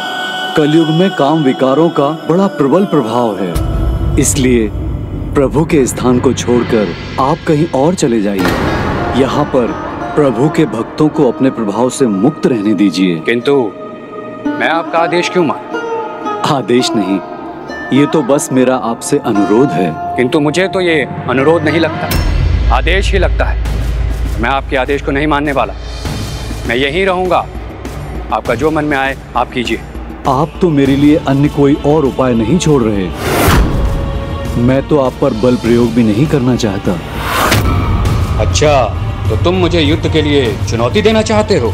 कलयुग में काम विकारों का बड़ा प्रबल प्रभाव है। इसलिए प्रभु के स्थान को छोड़कर आप कहीं और चले जाइए। यहाँ पर प्रभु के भक्तों को अपने प्रभाव से मुक्त रहने दीजिए। किंतु मैं आपका आदेश क्यों मानूं? आदेश नहीं, ये तो बस मेरा आपसे अनुरोध है। किंतु मुझे तो ये अनुरोध नहीं लगता, आदेश ही लगता है। मैं आपके आदेश को नहीं मानने वाला। मैं यहीं रहूंगा। आपका जो मन में आए आप कीजिए। आप तो मेरे लिए अन्य कोई और उपाय नहीं छोड़ रहे। मैं तो आप पर बल प्रयोग भी नहीं करना चाहता। अच्छा, तो तुम मुझे युद्ध के लिए चुनौती देना चाहते हो?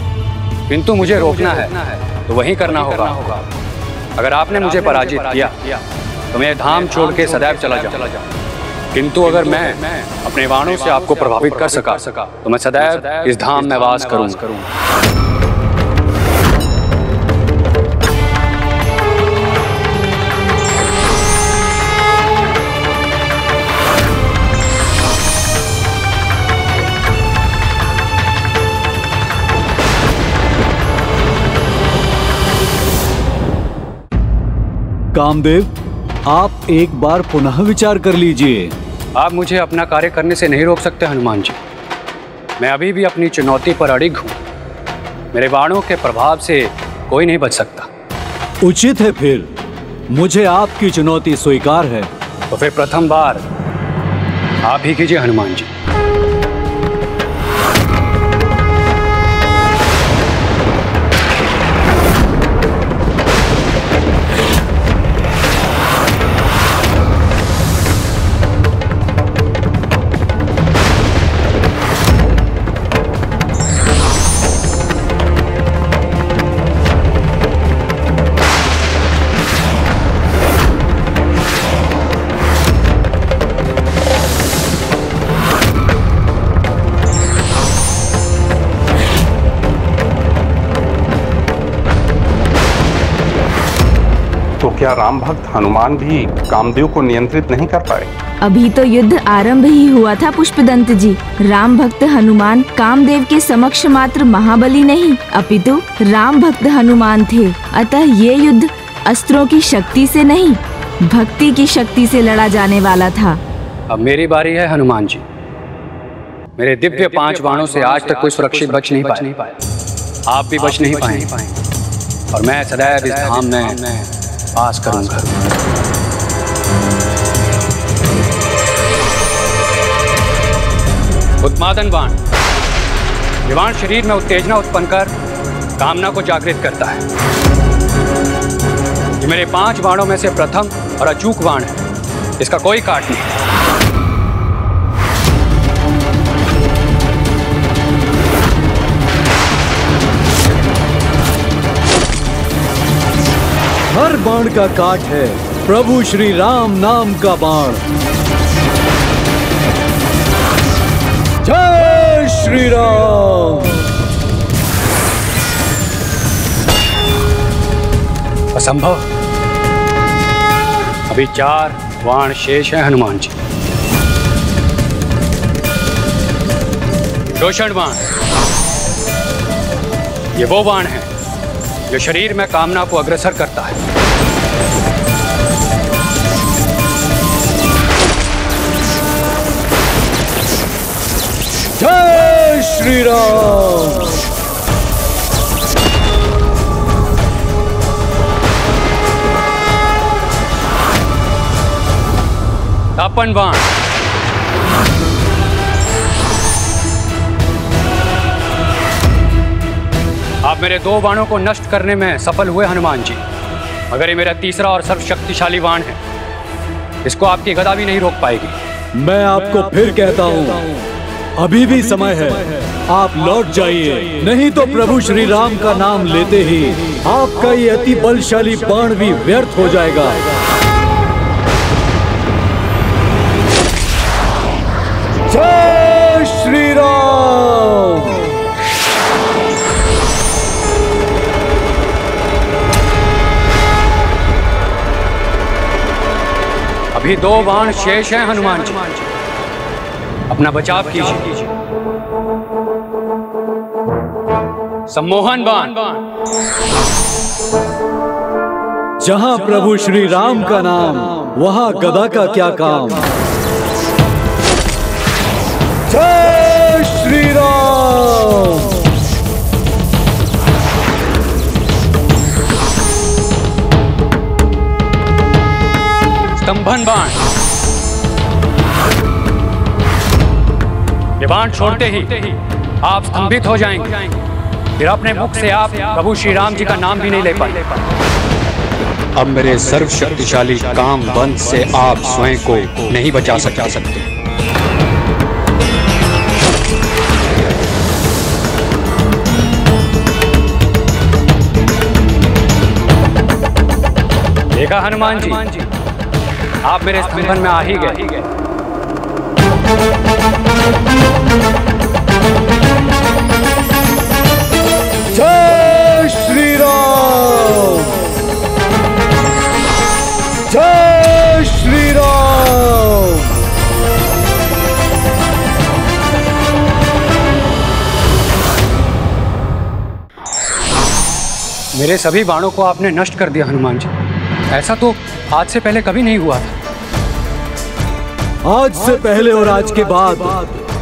किंतु मुझे रोकना है तो वही करना होगा। अगर आपने मुझे पराजित किया तो मैं धाम छोड़ के सदैव चला जाऊं। किंतु अगर मैं अपने वाणों से आपको प्रभावित कर सका तो मैं सदैव इस धाम में वास कामदेव, आप एक बार पुनः विचार कर लीजिए। आप मुझे अपना कार्य करने से नहीं रोक सकते हनुमान जी। मैं अभी भी अपनी चुनौती पर अड़िग हूँ। मेरे बाणों के प्रभाव से कोई नहीं बच सकता। उचित है, फिर मुझे आपकी चुनौती स्वीकार है। तो फिर प्रथम बार आप ही कीजिए हनुमान जी। क्या राम भक्त हनुमान भी कामदेव को नियंत्रित नहीं कर पाए? अभी तो युद्ध आरंभ ही हुआ था पुष्पदंत जी। राम भक्त हनुमान कामदेव के समक्ष मात्र महाबली नहीं अपितु राम भक्त हनुमान थे। अतः ये युद्ध अस्त्रों की शक्ति से नहीं भक्ति की शक्ति से लड़ा जाने वाला था। अब मेरी बारी है हनुमान जी। मेरे दिव्य पांच बाणों से आज तक कोई सुरक्षित बच नहीं पाए, आप भी बच नहीं पाए, और मैं सदैव इस धाम में वास करूंगा। उत्पादन बाण जीवान शरीर में उत्तेजना उत्पन्न कर कामना को जागृत करता है। ये मेरे पांच बाणों में से प्रथम और अचूक बाण है, इसका कोई काट नहीं। हर बाण का काट है प्रभु श्री राम नाम का बाण। जय श्री राम। असंभव, अभी चार बाण शेष है हनुमान जी। शोषण बाण, ये वो बाण है जो शरीर में कामना को अग्रसर करता है। जय श्री राम। तापन बाण, आप मेरे दो बाणों को नष्ट करने में सफल हुए हनुमान जी, मगर ये मेरा तीसरा और सर्वशक्तिशाली बाण है, इसको आपकी गदा भी नहीं रोक पाएगी। मैं आपको फिर कहता हूँ, अभी भी समय है, आप लौट जाइए, नहीं तो प्रभु श्री राम का नाम लेते ही आपका ये अति बलशाली बाण भी व्यर्थ हो जाएगा। जय श्री राम। अभी दो बाण शेष हैं हनुमान जी, अपना बचाव कीजिए। सम्मोहन बाण, जहां प्रभु श्री राम का नाम वहां गदा का क्या काम। जय श्री राम। स्तंभन बाण, ये बाण छोड़ते ही आप स्तंभित हो जाएंगे, फिर अपने मुख से आप प्रभु श्री राम जी का नाम भी नहीं ले पाए। अब मेरे सर्वशक्तिशाली काम बंद से आप स्वयं को नहीं बचा सका सकते। देखा हनुमान जी, आप मेरे स्तंभन में आ ही गए। जय श्री राम। जय श्री राम। मेरे सभी बाणों को आपने नष्ट कर दिया हनुमान जी, ऐसा तो आज से पहले कभी नहीं हुआ था। आज से पहले और आज के बाद,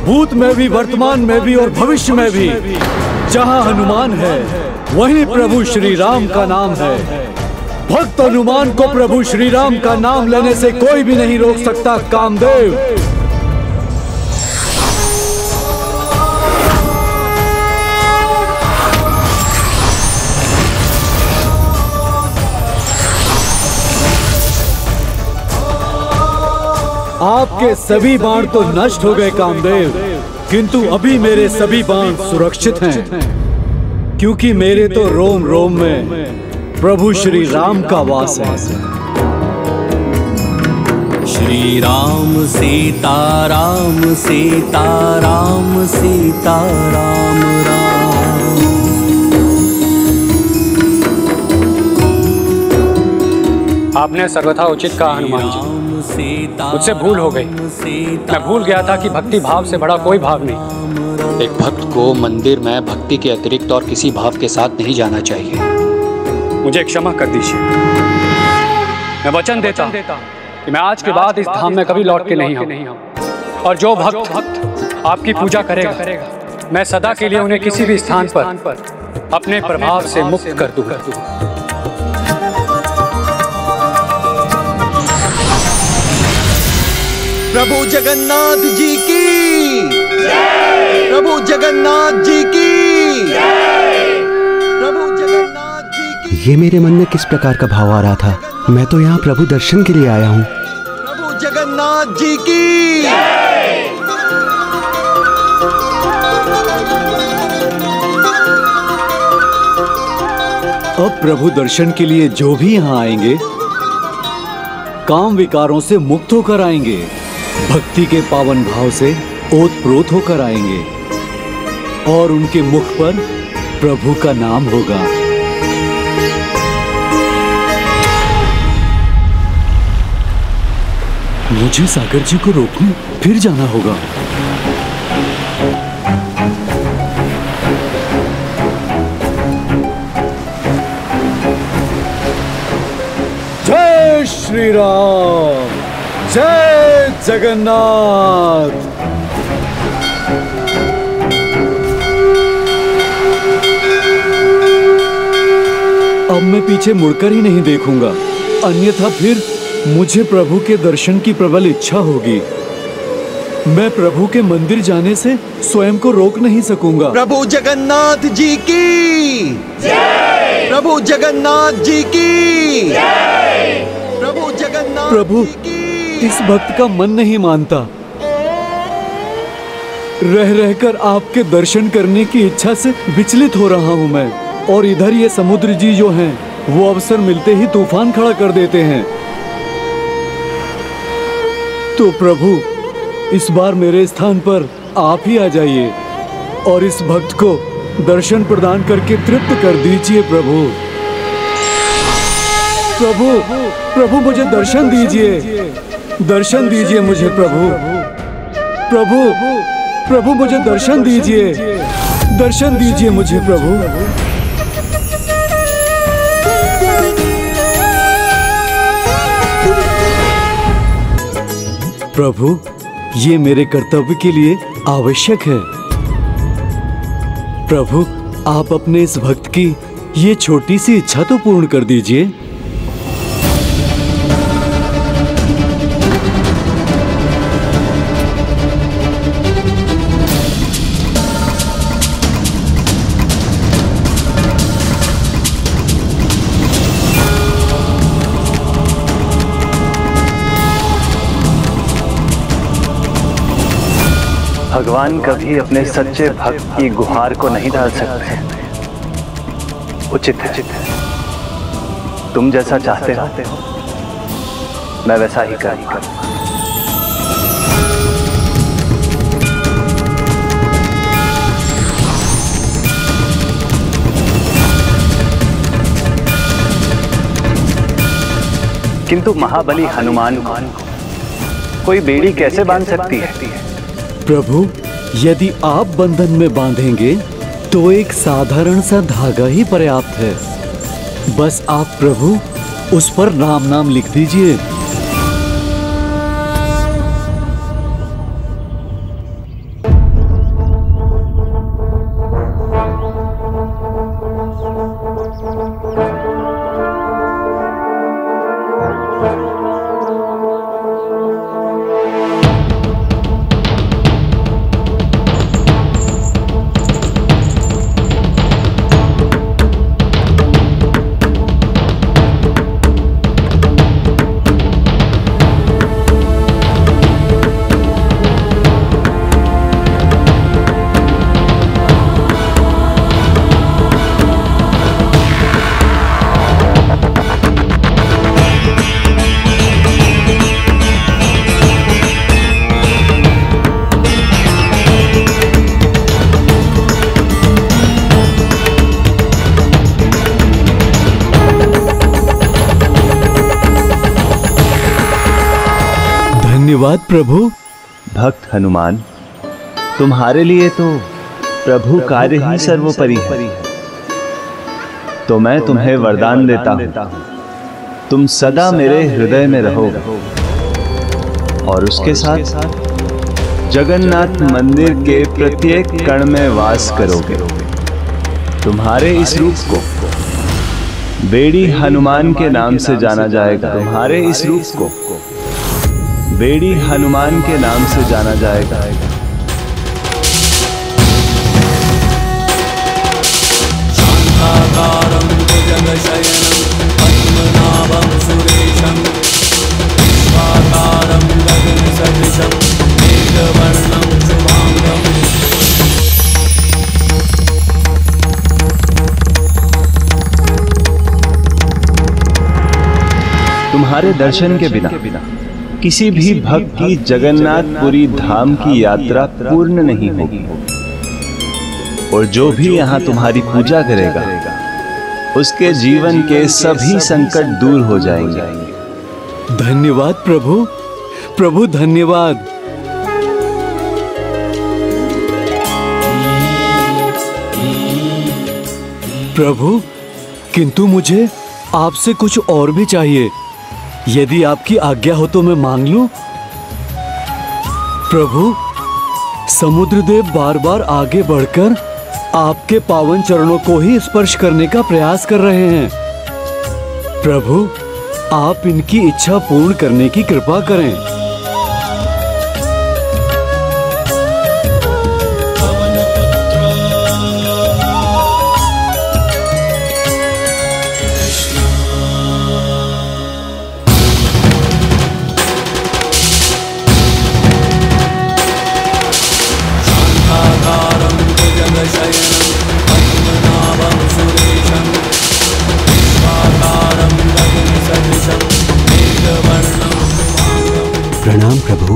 भूत में भी, वर्तमान में भी और भविष्य में भी, जहाँ हनुमान है वहीं प्रभु श्री राम का नाम है। भक्त हनुमान को प्रभु श्री राम का नाम लेने से कोई भी नहीं रोक सकता। कामदेव, आपके सभी बाण तो नष्ट हो गए कामदेव, किंतु अभी मेरे सभी बाण सुरक्षित हैं, क्योंकि मेरे तो रोम रोम में प्रभु श्री राम का वास है। श्री राम सीता राम सीता राम सीता राम राम। आपने सर्वथा उचित कहा हनुमान जी, मुझसे भूल हो गई। मैं भूल गया था कि भक्ति भाव से बड़ा कोई भाव नहीं। एक भक्त को मंदिर में भक्ति के अतिरिक्त और किसी भाव के साथ नहीं जाना चाहिए। मुझे क्षमा कर दीजिए। मैं वचन देता कि मैं आज के बाद इस धाम में कभी लौट के नहीं आऊं, और जो भक्त भक्त आपकी पूजा करेगा मैं सदा के लिए उन्हें किसी भी स्थान पर अपने प्रभाव से मुक्त कर दूं। प्रभु जगन्नाथ जी की जय। प्रभु जगन्नाथ जी की जय। प्रभु जगन्नाथ जी की। ये मेरे मन में किस प्रकार का भाव आ रहा था? मैं तो यहाँ प्रभु दर्शन के लिए आया हूँ। प्रभु जगन्नाथ जी की जय। अब प्रभु दर्शन के लिए जो भी यहाँ आएंगे काम विकारों से मुक्त होकर आएंगे, भक्ति के पावन भाव से ओतप्रोत होकर आएंगे और उनके मुख पर प्रभु का नाम होगा। मुझे सागर जी को रोकने फिर जाना होगा। श्री राम, जय जगन्नाथ। अब मैं पीछे मुड़कर ही नहीं देखूंगा, अन्यथा फिर मुझे प्रभु के दर्शन की प्रबल इच्छा होगी। मैं प्रभु के मंदिर जाने से स्वयं को रोक नहीं सकूंगा। प्रभु जगन्नाथ जी की जय। प्रभु जगन्नाथ जी की जय। प्रभु जगन्नाथ। प्रभु इस भक्त का मन नहीं मानता। रह रहकर आपके दर्शन करने की इच्छा से विचलित हो रहा हूँ मैं, और इधर ये समुद्र जी जो हैं वो अवसर मिलते ही तूफान खड़ा कर देते हैं। तो प्रभु इस बार मेरे स्थान पर आप ही आ जाइए और इस भक्त को दर्शन प्रदान करके तृप्त कर दीजिए। प्रभु प्रभु प्रभु मुझे दर्शन दीजिए, दर्शन दीजिए मुझे प्रभु। प्रभु प्रभु मुझे दर्शन दीजिए, दर्शन दीजिए मुझे प्रभु। प्रभु ये मेरे कर्तव्य के लिए आवश्यक है। प्रभु आप अपने इस भक्त की ये छोटी सी इच्छा तो पूर्ण कर दीजिए। भगवान कभी अपने सच्चे भक्त की गुहार को नहीं डाल सकते। उचित है, तुम जैसा चाहते हो मैं वैसा ही करूँगा। किंतु महाबली हनुमान कोई बेड़ी कैसे बांध सकती है? प्रभु यदि आप बंधन में बांधेंगे तो एक साधारण सा धागा ही पर्याप्त है। बस आप प्रभु उस पर राम नाम लिख दीजिए। धन्यवाद प्रभु। भक्त हनुमान, तुम्हारे लिए तो प्रभु कार्य ही सर्वोपरि है, तो मैं तुम्हें वरदान देता हूँ, तुम सदा मेरे हृदय में रहो और उसके साथ जगन्नाथ मंदिर के प्रत्येक कण में वास करोगे। तुम्हारे इस रूप को बेड़ी हनुमान के नाम से जाना जाएगा। तुम्हारे इस रूप को बेड़ी हनुमान के नाम से जाना जाएगा। शांताकारं भुजगशयनं पद्मनाभं सुरेशं विश्वाकारं गगनसदृशं मेघवर्णं शुभांगं। तुम्हारे दर्शन के बिना किसी भी भक्त की जगन्नाथपुरी धाम की यात्रा पूर्ण नहीं होगी, और जो भी यहाँ तुम्हारी पूजा करेगा उसके जीवन के सभी संकट दूर हो जाएंगे। धन्यवाद प्रभु, प्रभु धन्यवाद। प्रभु, किंतु मुझे आपसे कुछ और भी चाहिए। यदि आपकी आज्ञा हो तो मैं मांग लूं। प्रभु, समुद्रदेव बार बार आगे बढ़कर आपके पावन चरणों को ही स्पर्श करने का प्रयास कर रहे हैं। प्रभु, आप इनकी इच्छा पूर्ण करने की कृपा करें। प्रणाम प्रभु।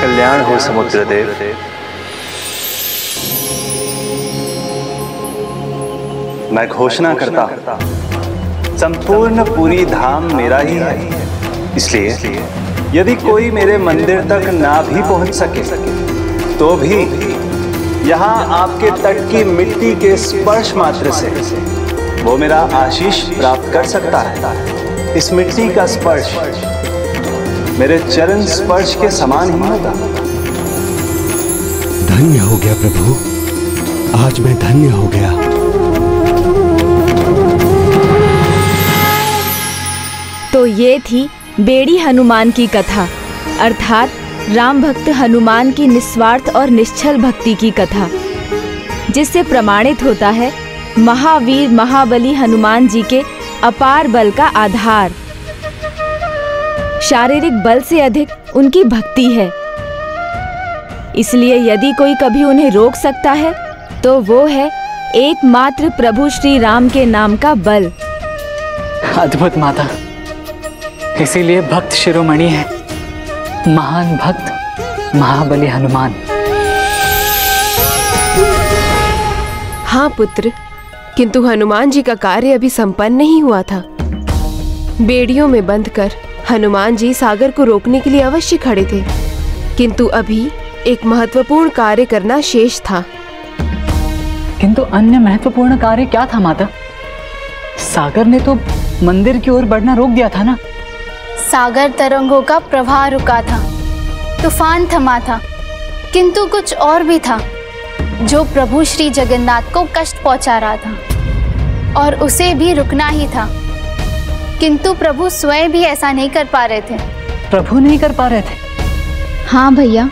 कल्याण हो समुद्रदेव। मैं घोषणा करता हूँ, संपूर्ण पूरी धाम मेरा ही है। इसलिए यदि कोई मेरे मंदिर तक ना भी पहुँच सके तो भी यहाँ आपके तट की मिट्टी के स्पर्श मात्र से वो मेरा आशीष प्राप्त कर सकता है। इस मिट्टी का स्पर्श मेरे चरण स्पर्श के समान ही होगा। धन्य हो गया प्रभु, आज मैं धन्य हो गया। तो ये थी बेड़ी हनुमान की कथा, अर्थात राम भक्त हनुमान की निस्वार्थ और निश्चल भक्ति की कथा, जिससे प्रमाणित होता है महावीर महाबली हनुमान जी के अपार बल का आधार शारीरिक बल से अधिक उनकी भक्ति है। इसलिए यदि कोई कभी उन्हें रोक सकता है तो वो है एकमात्र प्रभु श्री राम के नाम का बल। अद्भुत माता, इसीलिए भक्त शिरोमणि है महान भक्त महाबली हनुमान। हाँ पुत्र, किंतु हनुमान जी का कार्य अभी संपन्न नहीं हुआ था। बेड़ियों में बंद कर हनुमान जी सागर को रोकने के लिए अवश्य खड़े थे, किंतु अभी एक महत्वपूर्ण कार्य करना शेष था। किंतु अन्य महत्वपूर्ण कार्य क्या था माता? सागर ने तो मंदिर की ओर बढ़ना रोक दिया था ना। सागर तरंगों का प्रवाह रुका था, तूफान थमा था, किंतु कुछ और भी था जो प्रभु श्री जगन्नाथ को कष्ट पहुंचा रहा था, और उसे भी रुकना ही था। किंतु प्रभु स्वयं भी ऐसा नहीं कर पा रहे थे। प्रभु नहीं कर पा रहे थे? हाँ भैया,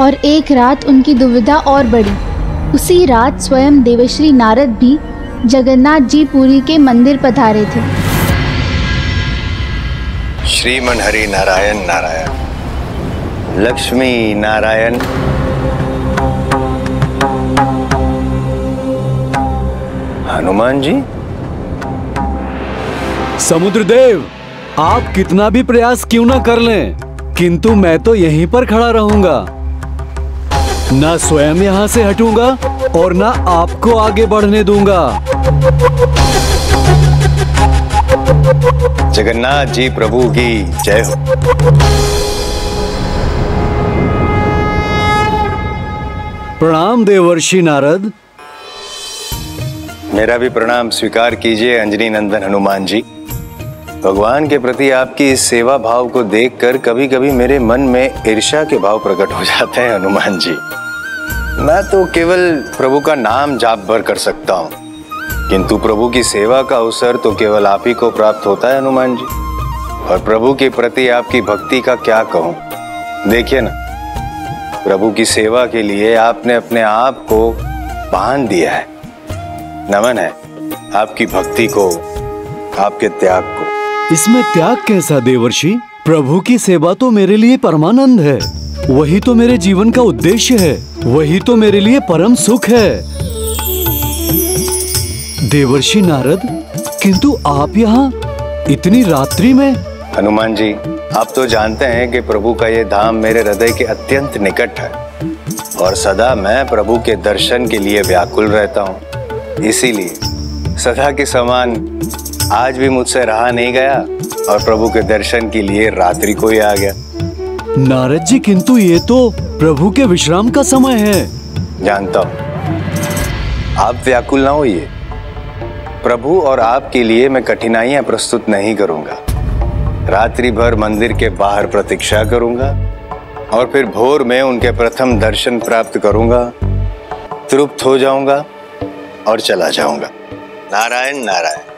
और एक रात उनकी दुविधा और बढ़ी। उसी रात स्वयं देवश्री नारद भी जगन्नाथ जी पुरी के मंदिर पधारे थे। श्रीमन हरि नारायण नारायण, लक्ष्मी नारायण। हनुमान जी, समुद्रदेव, आप कितना भी प्रयास क्यों ना कर लें, किंतु मैं तो यहीं पर खड़ा रहूंगा। ना स्वयं यहाँ से हटूंगा और ना आपको आगे बढ़ने दूंगा। जगन्नाथ जी प्रभु की जय हो। प्रणाम देवर्षि नारद। मेरा भी प्रणाम स्वीकार कीजिए अंजनी नंदन हनुमान जी। भगवान के प्रति आपकी इस सेवा भाव को देखकर कभी कभी मेरे मन में ईर्ष्या के भाव प्रकट हो जाते हैं हनुमान जी। मैं तो केवल प्रभु का नाम जाप भर कर सकता हूँ, किंतु प्रभु की सेवा का अवसर तो केवल आप ही को प्राप्त होता है हनुमान जी। और प्रभु के प्रति आपकी भक्ति का क्या कहूँ। देखिए ना, प्रभु की सेवा के लिए आपने अपने आप को बांध दिया है। नमन है आपकी भक्ति को, आपके त्याग को। इसमें त्याग कैसा देवर्षि? प्रभु की सेवा तो मेरे लिए परमानंद है, वही तो मेरे जीवन का उद्देश्य है, वही तो मेरे लिए परम सुख है। देवर्षि नारद, किंतु आप यहाँ इतनी रात्रि में? हनुमान जी, आप तो जानते हैं कि प्रभु का ये धाम मेरे हृदय के अत्यंत निकट है और सदा मैं प्रभु के दर्शन के लिए व्याकुल रहता हूँ। इसीलिए सदा के समान आज भी मुझसे रहा नहीं गया और प्रभु के दर्शन के लिए रात्रि को ही आ गया। नारद जी, किंतु ये तो प्रभु के विश्राम का समय है। जानता हूँ, आप व्याकुल ना होइए। प्रभु और आपके लिए मैं कठिनाइयां प्रस्तुत नहीं करूंगा। रात्रि भर मंदिर के बाहर प्रतीक्षा करूंगा और फिर भोर में उनके प्रथम दर्शन प्राप्त करूंगा, तृप्त हो जाऊंगा और चला जाऊंगा। नारायण नारायण।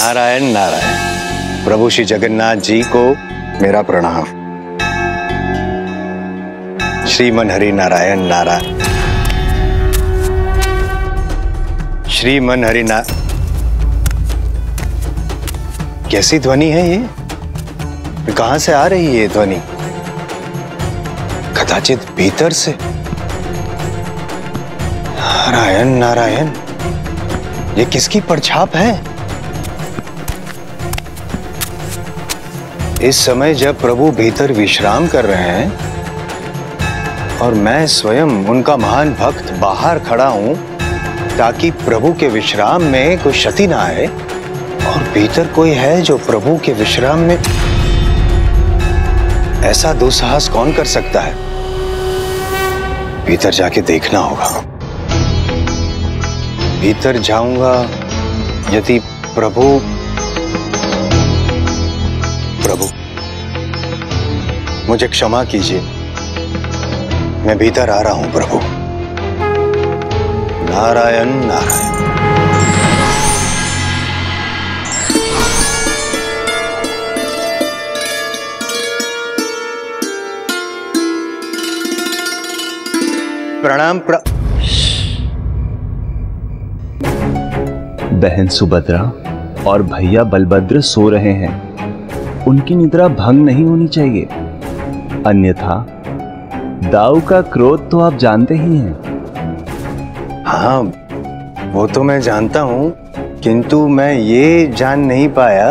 नारायण नारायण। प्रभु श्री जगन्नाथ जी को मेरा प्रणाम। श्रीमन हरि नारायण नारायण। श्रीमन हरि ना कैसी ध्वनि है ये? कहां से आ रही है ये ध्वनि? कदाचित भीतर से। नारायण नारायण, ये किसकी परछाप है? इस समय जब प्रभु भीतर विश्राम कर रहे हैं और मैं स्वयं उनका महान भक्त बाहर खड़ा हूं ताकि प्रभु के विश्राम में कोई क्षति ना आए, और भीतर कोई है जो प्रभु के विश्राम में। ऐसा दुस्साहस कौन कर सकता है? भीतर जाके देखना होगा। भीतर जाऊंगा, यदि प्रभु प्रभु मुझे क्षमा कीजिए, मैं भीतर आ रहा हूं प्रभु। नारायण नारायण। प्रणाम। प्र... बहन सुभद्रा और भैया बलभद्र सो रहे हैं, उनकी निद्रा भंग नहीं होनी चाहिए, अन्यथा दाऊ का क्रोध तो आप जानते ही हैं। हाँ, वो तो मैं जानता हूँ, किंतु मैं ये जान नहीं पाया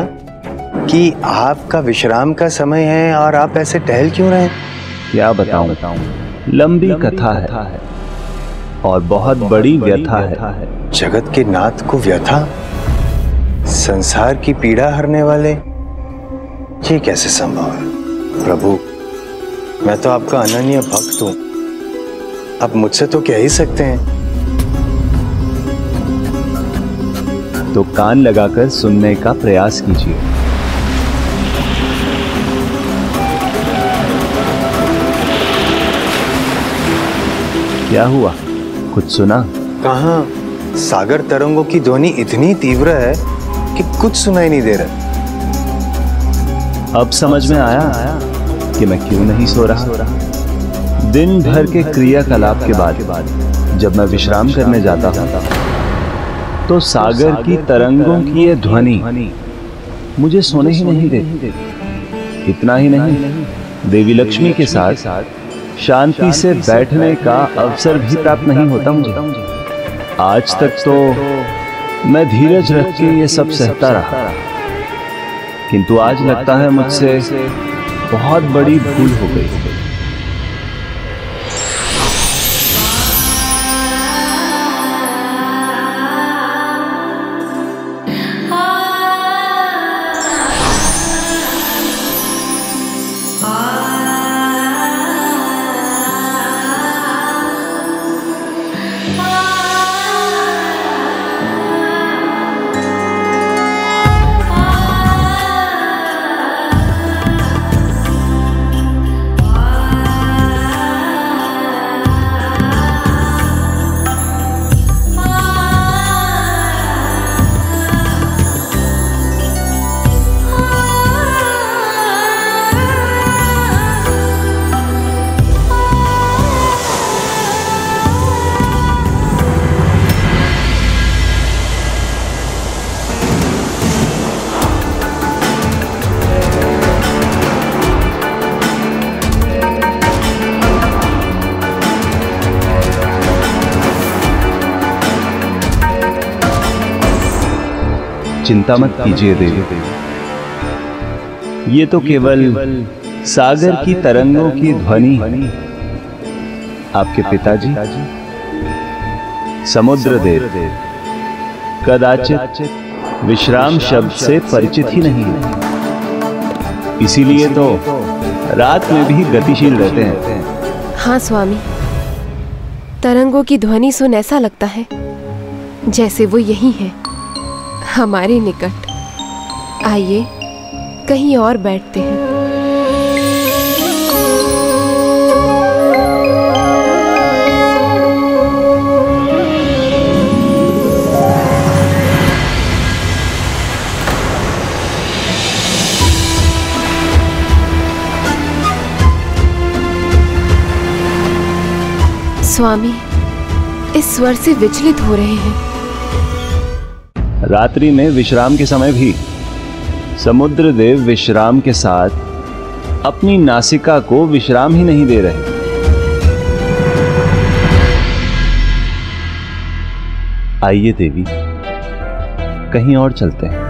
कि आपका विश्राम का समय है और आप ऐसे टहल क्यों रहे हैं? क्या बताऊँ बताऊँ लंबी, लंबी कथा है, है। और बहुत, बहुत बड़ी, बड़ी व्यथा, व्यथा है।, है जगत के नाथ को व्यथा, संसार की पीड़ा हरने वाले, ये कैसे संभव है? प्रभु, मैं तो आपका अनन्य भक्त हूँ, आप मुझसे तो कह ही सकते हैं। तो कान लगाकर सुनने का प्रयास कीजिए। क्या हुआ, कुछ सुना? कहाँ सागर तरंगों की ध्वनि इतनी तीव्र है कि कुछ सुनाई नहीं दे रहा। अब समझ में आया, आया कि मैं क्यों नहीं सो रहा, सो रहा। दिन भर के क्रियाकलाप के बाद, बाद जब मैं विश्राम करने जाता हूँ तो सागर की तरंगों की यह ध्वनि मुझे सोने ही नहीं देती। इतना ही नहीं, देवी लक्ष्मी के साथ शांति से बैठने का अवसर भी प्राप्त नहीं होता मुझे। आज तक तो मैं धीरज रख के ये सब सहता रहा, किंतु आज लगता है मुझसे बहुत बड़ी भूल हो गई। चिंता मत कीजिए देव, ये तो केवल सागर की तरंगों की ध्वनि। आपके पिताजी समुद्र देव कदाचित विश्राम शब्द से परिचित ही नहीं है, इसीलिए तो रात में भी गतिशील रहते हैं। हाँ स्वामी, तरंगों की ध्वनि सुन ऐसा लगता है जैसे वो यही है हमारे निकट। आइए कहीं और बैठते हैं। स्वामी इस स्वर से विचलित हो रहे हैं। रात्रि में विश्राम के समय भी समुद्र देव विश्राम के साथ अपनी नासिका को विश्राम ही नहीं दे रहे। आइए देवी कहीं और चलते हैं।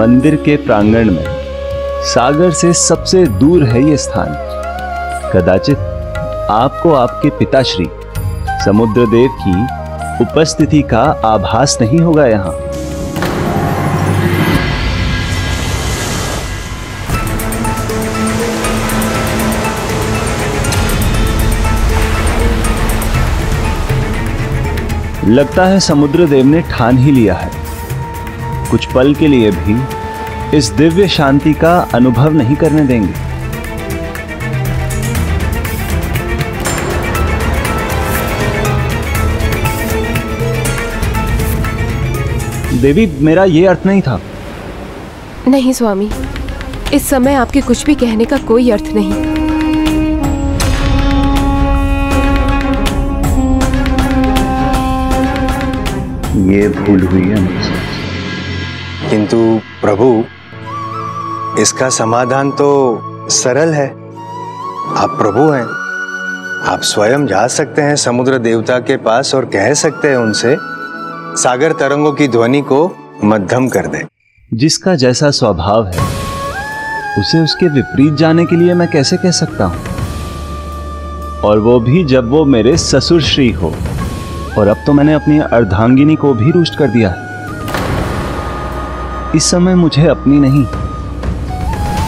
मंदिर के प्रांगण में सागर से सबसे दूर है ये स्थान। कदाचित आपको आपके पिताश्री समुद्रदेव की उपस्थिति का आभास नहीं होगा। यहाँ लगता है समुद्रदेव ने ठान ही लिया है, कुछ पल के लिए भी इस दिव्य शांति का अनुभव नहीं करने देंगे। देवी मेरा ये अर्थ नहीं था। नहीं स्वामी, इस समय आपके कुछ भी कहने का कोई अर्थ नहीं। ये भूल हुई है मुझसे, किंतु प्रभु इसका समाधान तो सरल है। आप प्रभु हैं, आप स्वयं जा सकते हैं समुद्र देवता के पास और कह सकते हैं उनसे सागर तरंगों की ध्वनि को मध्यम कर दे। जिसका जैसा स्वभाव है उसे उसके विपरीत जाने के लिए मैं कैसे कह सकता हूँ, और वो भी जब वो मेरे ससुर श्री हो। और अब तो मैंने अपनी अर्धांगिनी को भी रुष्ट कर दिया है। इस समय मुझे अपनी नहीं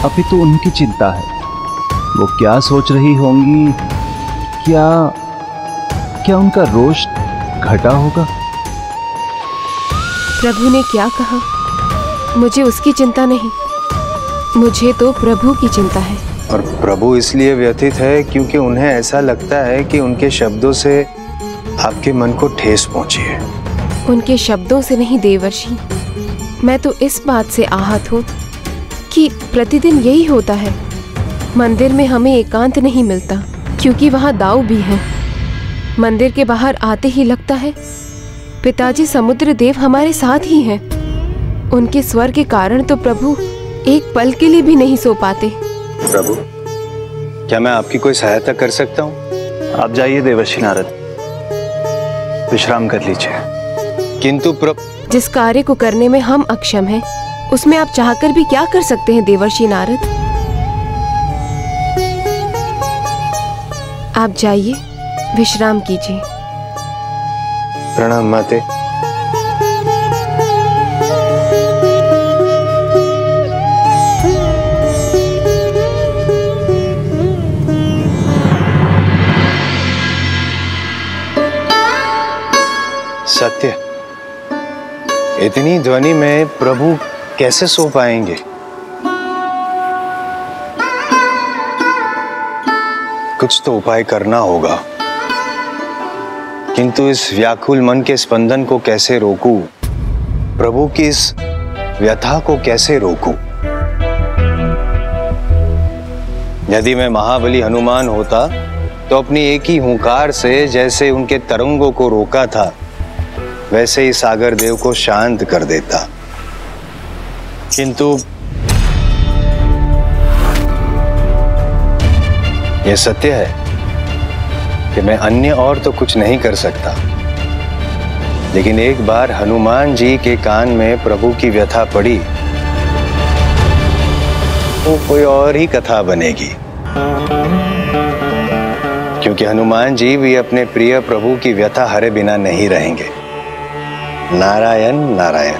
अभी तो उनकी चिंता है। वो क्या सोच रही होंगी, क्या क्या उनका रोष घटा होगा। प्रभु ने क्या कहा, मुझे उसकी चिंता नहीं, मुझे तो प्रभु की चिंता है। और प्रभु इसलिए व्यथित है क्योंकि उन्हें ऐसा लगता है कि उनके शब्दों से आपके मन को ठेस पहुंची है। उनके शब्दों से नहीं देवर्षि, मैं तो इस बात से आहत हूँ कि प्रतिदिन यही होता है। मंदिर में हमें एकांत नहीं मिलता क्योंकि वहाँ दाऊ भी हैं। मंदिर के बाहर आते ही लगता है पिताजी समुद्र देव हमारे साथ ही हैं। उनके स्वर के कारण तो प्रभु एक पल के लिए भी नहीं सो पाते। प्रभु, क्या मैं आपकी कोई सहायता कर सकता हूँ? आप जाइए देवर्षि नारद, विश्राम कर लीजिए। किंतु प्रभु, जिस कार्य को करने में हम अक्षम हैं, उसमें आप चाहकर भी क्या कर सकते हैं देवर्षि नारद? आप जाइए, विश्राम कीजिए। प्रणाम माते। सत्य, इतनी ध्वनि में प्रभु कैसे सो पाएंगे? कुछ तो उपाय करना होगा, किंतु इस व्याकुल मन के स्पंदन को कैसे रोकूं? प्रभु की इस व्यथा को कैसे रोकूं? यदि मैं महाबली हनुमान होता तो अपनी एक ही हुंकार से जैसे उनके तरंगों को रोका था, वैसे ही सागर देव को शांत कर देता। किंतु यह सत्य है कि मैं अन्य और तो कुछ नहीं कर सकता, लेकिन एक बार हनुमान जी के कान में प्रभु की व्यथा पड़ी तो कोई और ही कथा बनेगी, क्योंकि हनुमान जी भी अपने प्रिय प्रभु की व्यथा हरे बिना नहीं रहेंगे। नारायण नारायण।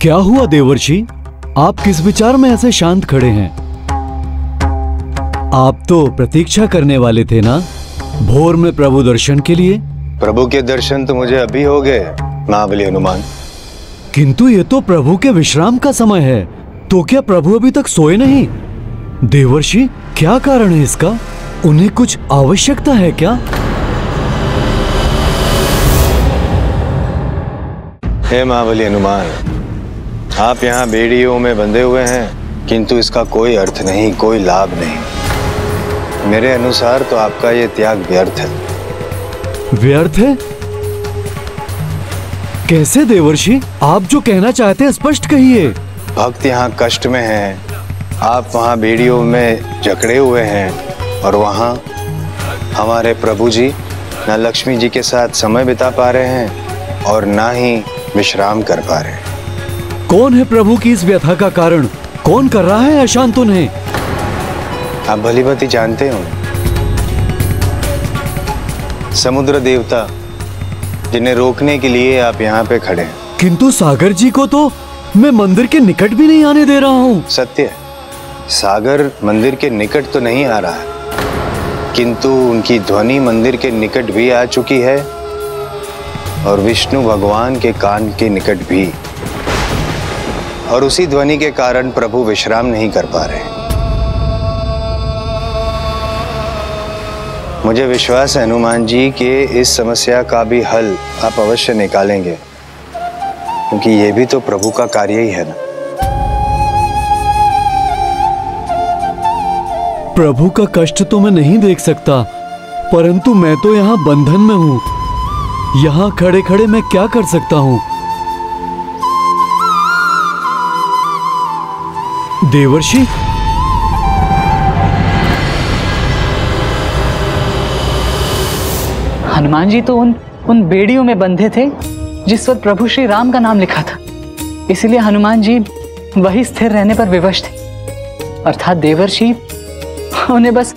क्या हुआ देवर्षि, आप किस विचार में ऐसे शांत खड़े हैं? आप तो प्रतीक्षा करने वाले थे ना भोर में प्रभु दर्शन के लिए। प्रभु के दर्शन तो मुझे अभी हो गए महाबली हनुमान, किंतु ये तो प्रभु के विश्राम का समय है, तो क्या प्रभु अभी तक सोए नहीं? देवर्षि, क्या कारण है इसका? उन्हें कुछ आवश्यकता है क्या? हे महाबली हनुमान, आप यहाँ बेड़ियों में बंधे हुए हैं, किंतु इसका कोई अर्थ नहीं, कोई लाभ नहीं। मेरे अनुसार तो आपका ये त्याग व्यर्थ है। व्यर्थ है? कैसे देवर्षि? आप जो कहना चाहते हैं स्पष्ट कहिए। भक्त यहाँ कष्ट में हैं, आप वहाँ बेड़ियों में जकड़े हुए हैं, और वहाँ हमारे प्रभु जी न लक्ष्मी जी के साथ समय बिता पा रहे हैं और ना ही विश्राम कर पा रहे हैं। कौन है प्रभु की इस व्यथा का कारण? कौन कर रहा है अशांत उन्हें? आप भली भांति जानते हो, समुद्र देवता, जिन्हें रोकने के लिए आप यहाँ पे खड़े हैं। किंतु सागर जी को तो मैं मंदिर के निकट भी नहीं आने दे रहा हूँ। सत्य, सागर मंदिर के निकट तो नहीं आ रहा है, किंतु उनकी ध्वनि मंदिर के निकट भी आ चुकी है और विष्णु भगवान के कान के निकट भी, और उसी ध्वनि के कारण प्रभु विश्राम नहीं कर पा रहे। मुझे विश्वास है हनुमान जी के इस समस्या का भी हल आप अवश्य निकालेंगे, क्योंकि ये भी तो प्रभु का कार्य ही है ना। प्रभु का कष्ट तो मैं नहीं देख सकता, परंतु मैं तो यहाँ बंधन में हूँ। यहाँ खड़े खड़े मैं क्या कर सकता हूँ? देवर्षि, हनुमान जी तो उन उन बेड़ियों में बंधे थे जिस पर प्रभु श्री राम का नाम लिखा था, इसलिए हनुमान जी वही स्थिर रहने पर विवश थे, अर्थात देवर्षि उन्हें बस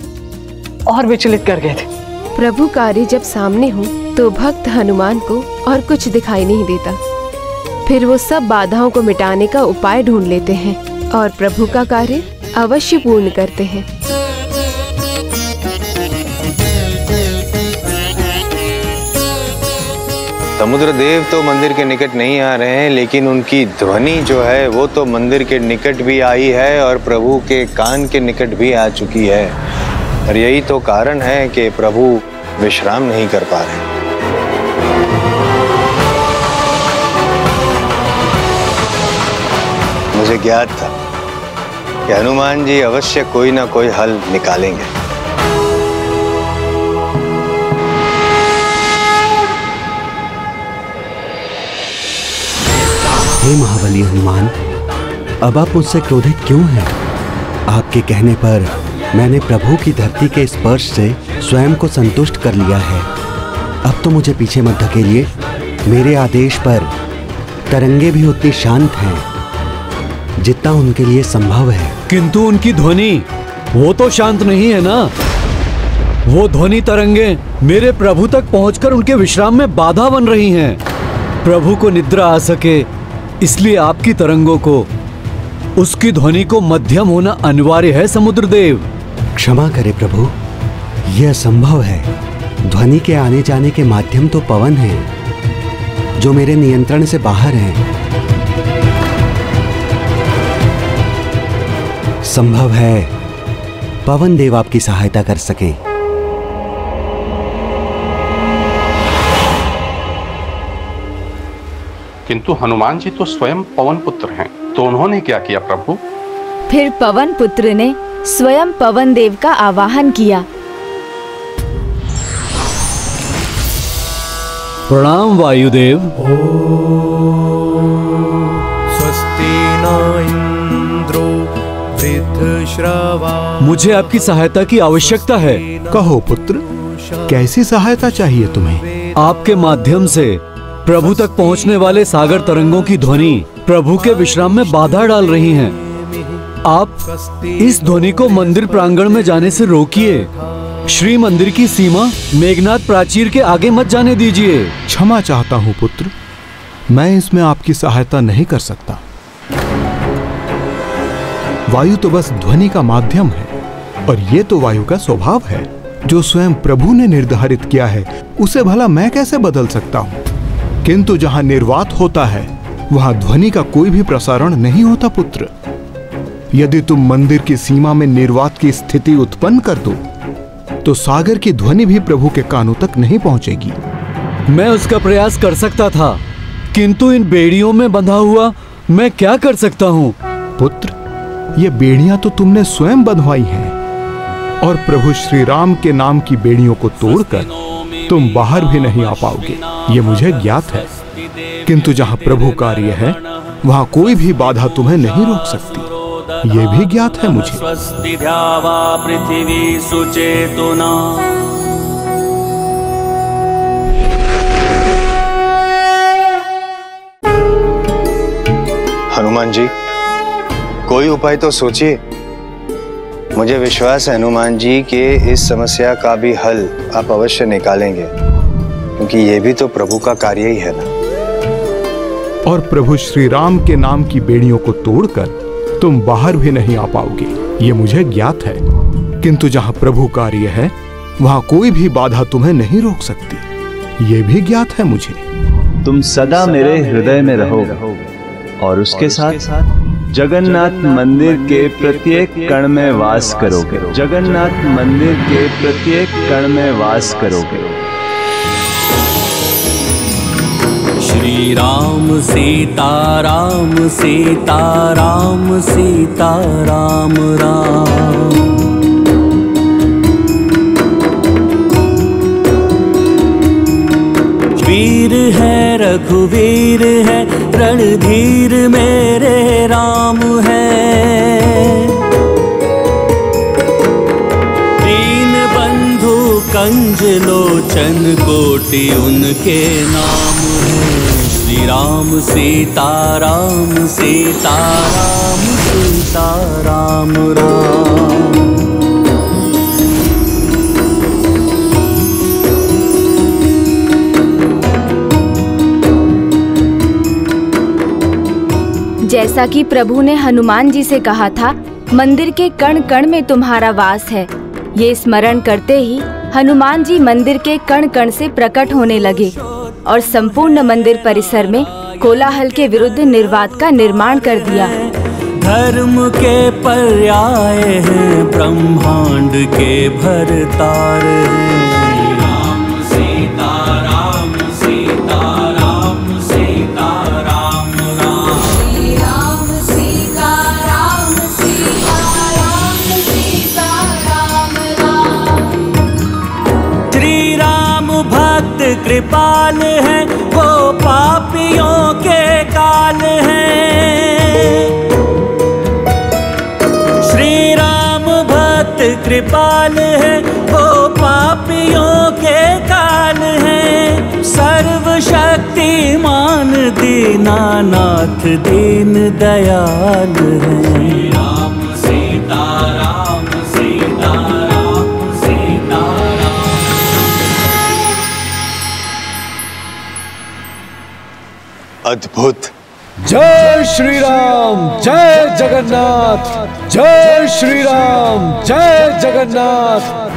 और विचलित कर गए थे। प्रभु कार्य जब सामने हो तो भक्त हनुमान को और कुछ दिखाई नहीं देता, फिर वो सब बाधाओं को मिटाने का उपाय ढूंढ लेते हैं और प्रभु का कार्य अवश्य पूर्ण करते हैं। समुद्र देव तो मंदिर के निकट नहीं आ रहे हैं, लेकिन उनकी ध्वनि जो है वो तो मंदिर के निकट भी आई है और प्रभु के कान के निकट भी आ चुकी है, और यही तो कारण है कि प्रभु विश्राम नहीं कर पा रहे। मुझे ज्ञात था कि हनुमान जी अवश्य कोई ना कोई हल निकालेंगे। हे महाबली हनुमान, अब आप मुझसे क्रोधित क्यों हैं? आपके कहने पर मैंने प्रभु की धरती के स्पर्श से स्वयं को संतुष्ट कर लिया है। अब तो मुझे पीछे मत धकेलिए। मेरे आदेश पर तरंगे भी उतनी शांत हैं जितना उनके लिए संभव है। किंतु उनकी ध्वनि, वो तो शांत नहीं है ना। वो ध्वनि तरंगे मेरे प्रभु तक पहुंचकर उनके विश्राम में बाधा बन रही हैं। प्रभु को निद्रा आ सके इसलिए आपकी तरंगों को, उसकी ध्वनि को मध्यम होना अनिवार्य है। समुद्रदेव क्षमा करे प्रभु, यह संभव है। ध्वनि के आने जाने के माध्यम तो पवन है जो मेरे नियंत्रण से बाहर है। संभव है पवन देव आपकी सहायता कर सकें। किंतु हनुमान जी तो स्वयं पवन पुत्र हैं, तो उन्होंने क्या किया प्रभु? फिर पवन पुत्र ने स्वयं पवन देव का आवाहन किया। प्रणाम वायुदेव। स्वस्ति न इंद्रो मुझे आपकी सहायता की आवश्यकता है। कहो पुत्र, कैसी सहायता चाहिए तुम्हें? आपके माध्यम से प्रभु तक पहुंचने वाले सागर तरंगों की ध्वनि प्रभु के विश्राम में बाधा डाल रही हैं। आप इस ध्वनि को मंदिर प्रांगण में जाने से रोकिए। श्री मंदिर की सीमा मेघनाथ प्राचीर के आगे मत जाने दीजिए। क्षमा चाहता हूँ पुत्र, मैं इसमें आपकी सहायता नहीं कर सकता। वायु तो बस ध्वनि का माध्यम है, और ये तो वायु का स्वभाव है जो स्वयं प्रभु ने निर्धारित किया है। उसे भला मैं कैसे बदल सकता हूँ? किंतु जहाँ निर्वात होता है वहाँ ध्वनि का कोई भी प्रसारण नहीं होता पुत्र। यदि तुम मंदिर की सीमा में निर्वात की स्थिति उत्पन्न कर दो तो सागर की ध्वनि भी प्रभु के कानों तक नहीं पहुँचेगी। मैं उसका प्रयास कर सकता था, किंतु इन बेड़ियों में बंधा हुआ मैं क्या कर सकता हूँ? पुत्र, ये बेड़ियां तो तुमने स्वयं बंधवाई हैं, और प्रभु श्री राम के नाम की बेड़ियों को तोड़कर तुम बाहर भी नहीं आ पाओगे, ये मुझे ज्ञात है। किंतु जहाँ प्रभु कार्य है वहाँ कोई भी बाधा तुम्हें नहीं रोक सकती, ये भी ज्ञात है मुझे। हनुमान जी, कोई उपाय तो सोचिए। मुझे विश्वास है हनुमान जी के इस समस्या का भी हल आप अवश्य निकालेंगे, क्योंकि ये भी तो प्रभु का कार्य ही है ना। और प्रभु श्री राम के नाम की बेड़ियों को तोड़कर तुम बाहर भी नहीं आ पाओगे, ये मुझे ज्ञात है। किंतु जहाँ प्रभु कार्य है वहाँ कोई भी बाधा तुम्हें नहीं रोक सकती, ये भी ज्ञात है मुझे। तुम सदा मेरे हृदय में रहो और उसके साथ जगन्नाथ मंदिर के प्रत्येक कण में वास करोगे। जगन्नाथ मंदिर के प्रत्येक कण में वास करोगे। श्री राम सीता राम सीता राम सीता राम राम। वीर है रघुवीर है रणधीर मेरे राम है। दीन बंधु कंज लोचन कोटि उनके नाम है। श्री राम सीता राम सीता राम सीता राम राम। जैसा कि प्रभु ने हनुमान जी से कहा था, मंदिर के कण कण में तुम्हारा वास है। ये स्मरण करते ही हनुमान जी मंदिर के कण कण से प्रकट होने लगे और संपूर्ण मंदिर परिसर में कोलाहल के विरुद्ध निर्वात का निर्माण कर दिया। धर्म के पर्याय हैं ब्रह्मांड के भरतार हैं। कृपाल है, वो पापियों के काल है। कृपाल है, वो पापियों के काल है। सर्वशक्तिमान दीनानाथ दीन दयाल है। राम सीता राम सीता राम सीता राम। अद्भुत। जय श्री राम, जय जगन्नाथ, जय श्री राम, जय जगन्नाथ।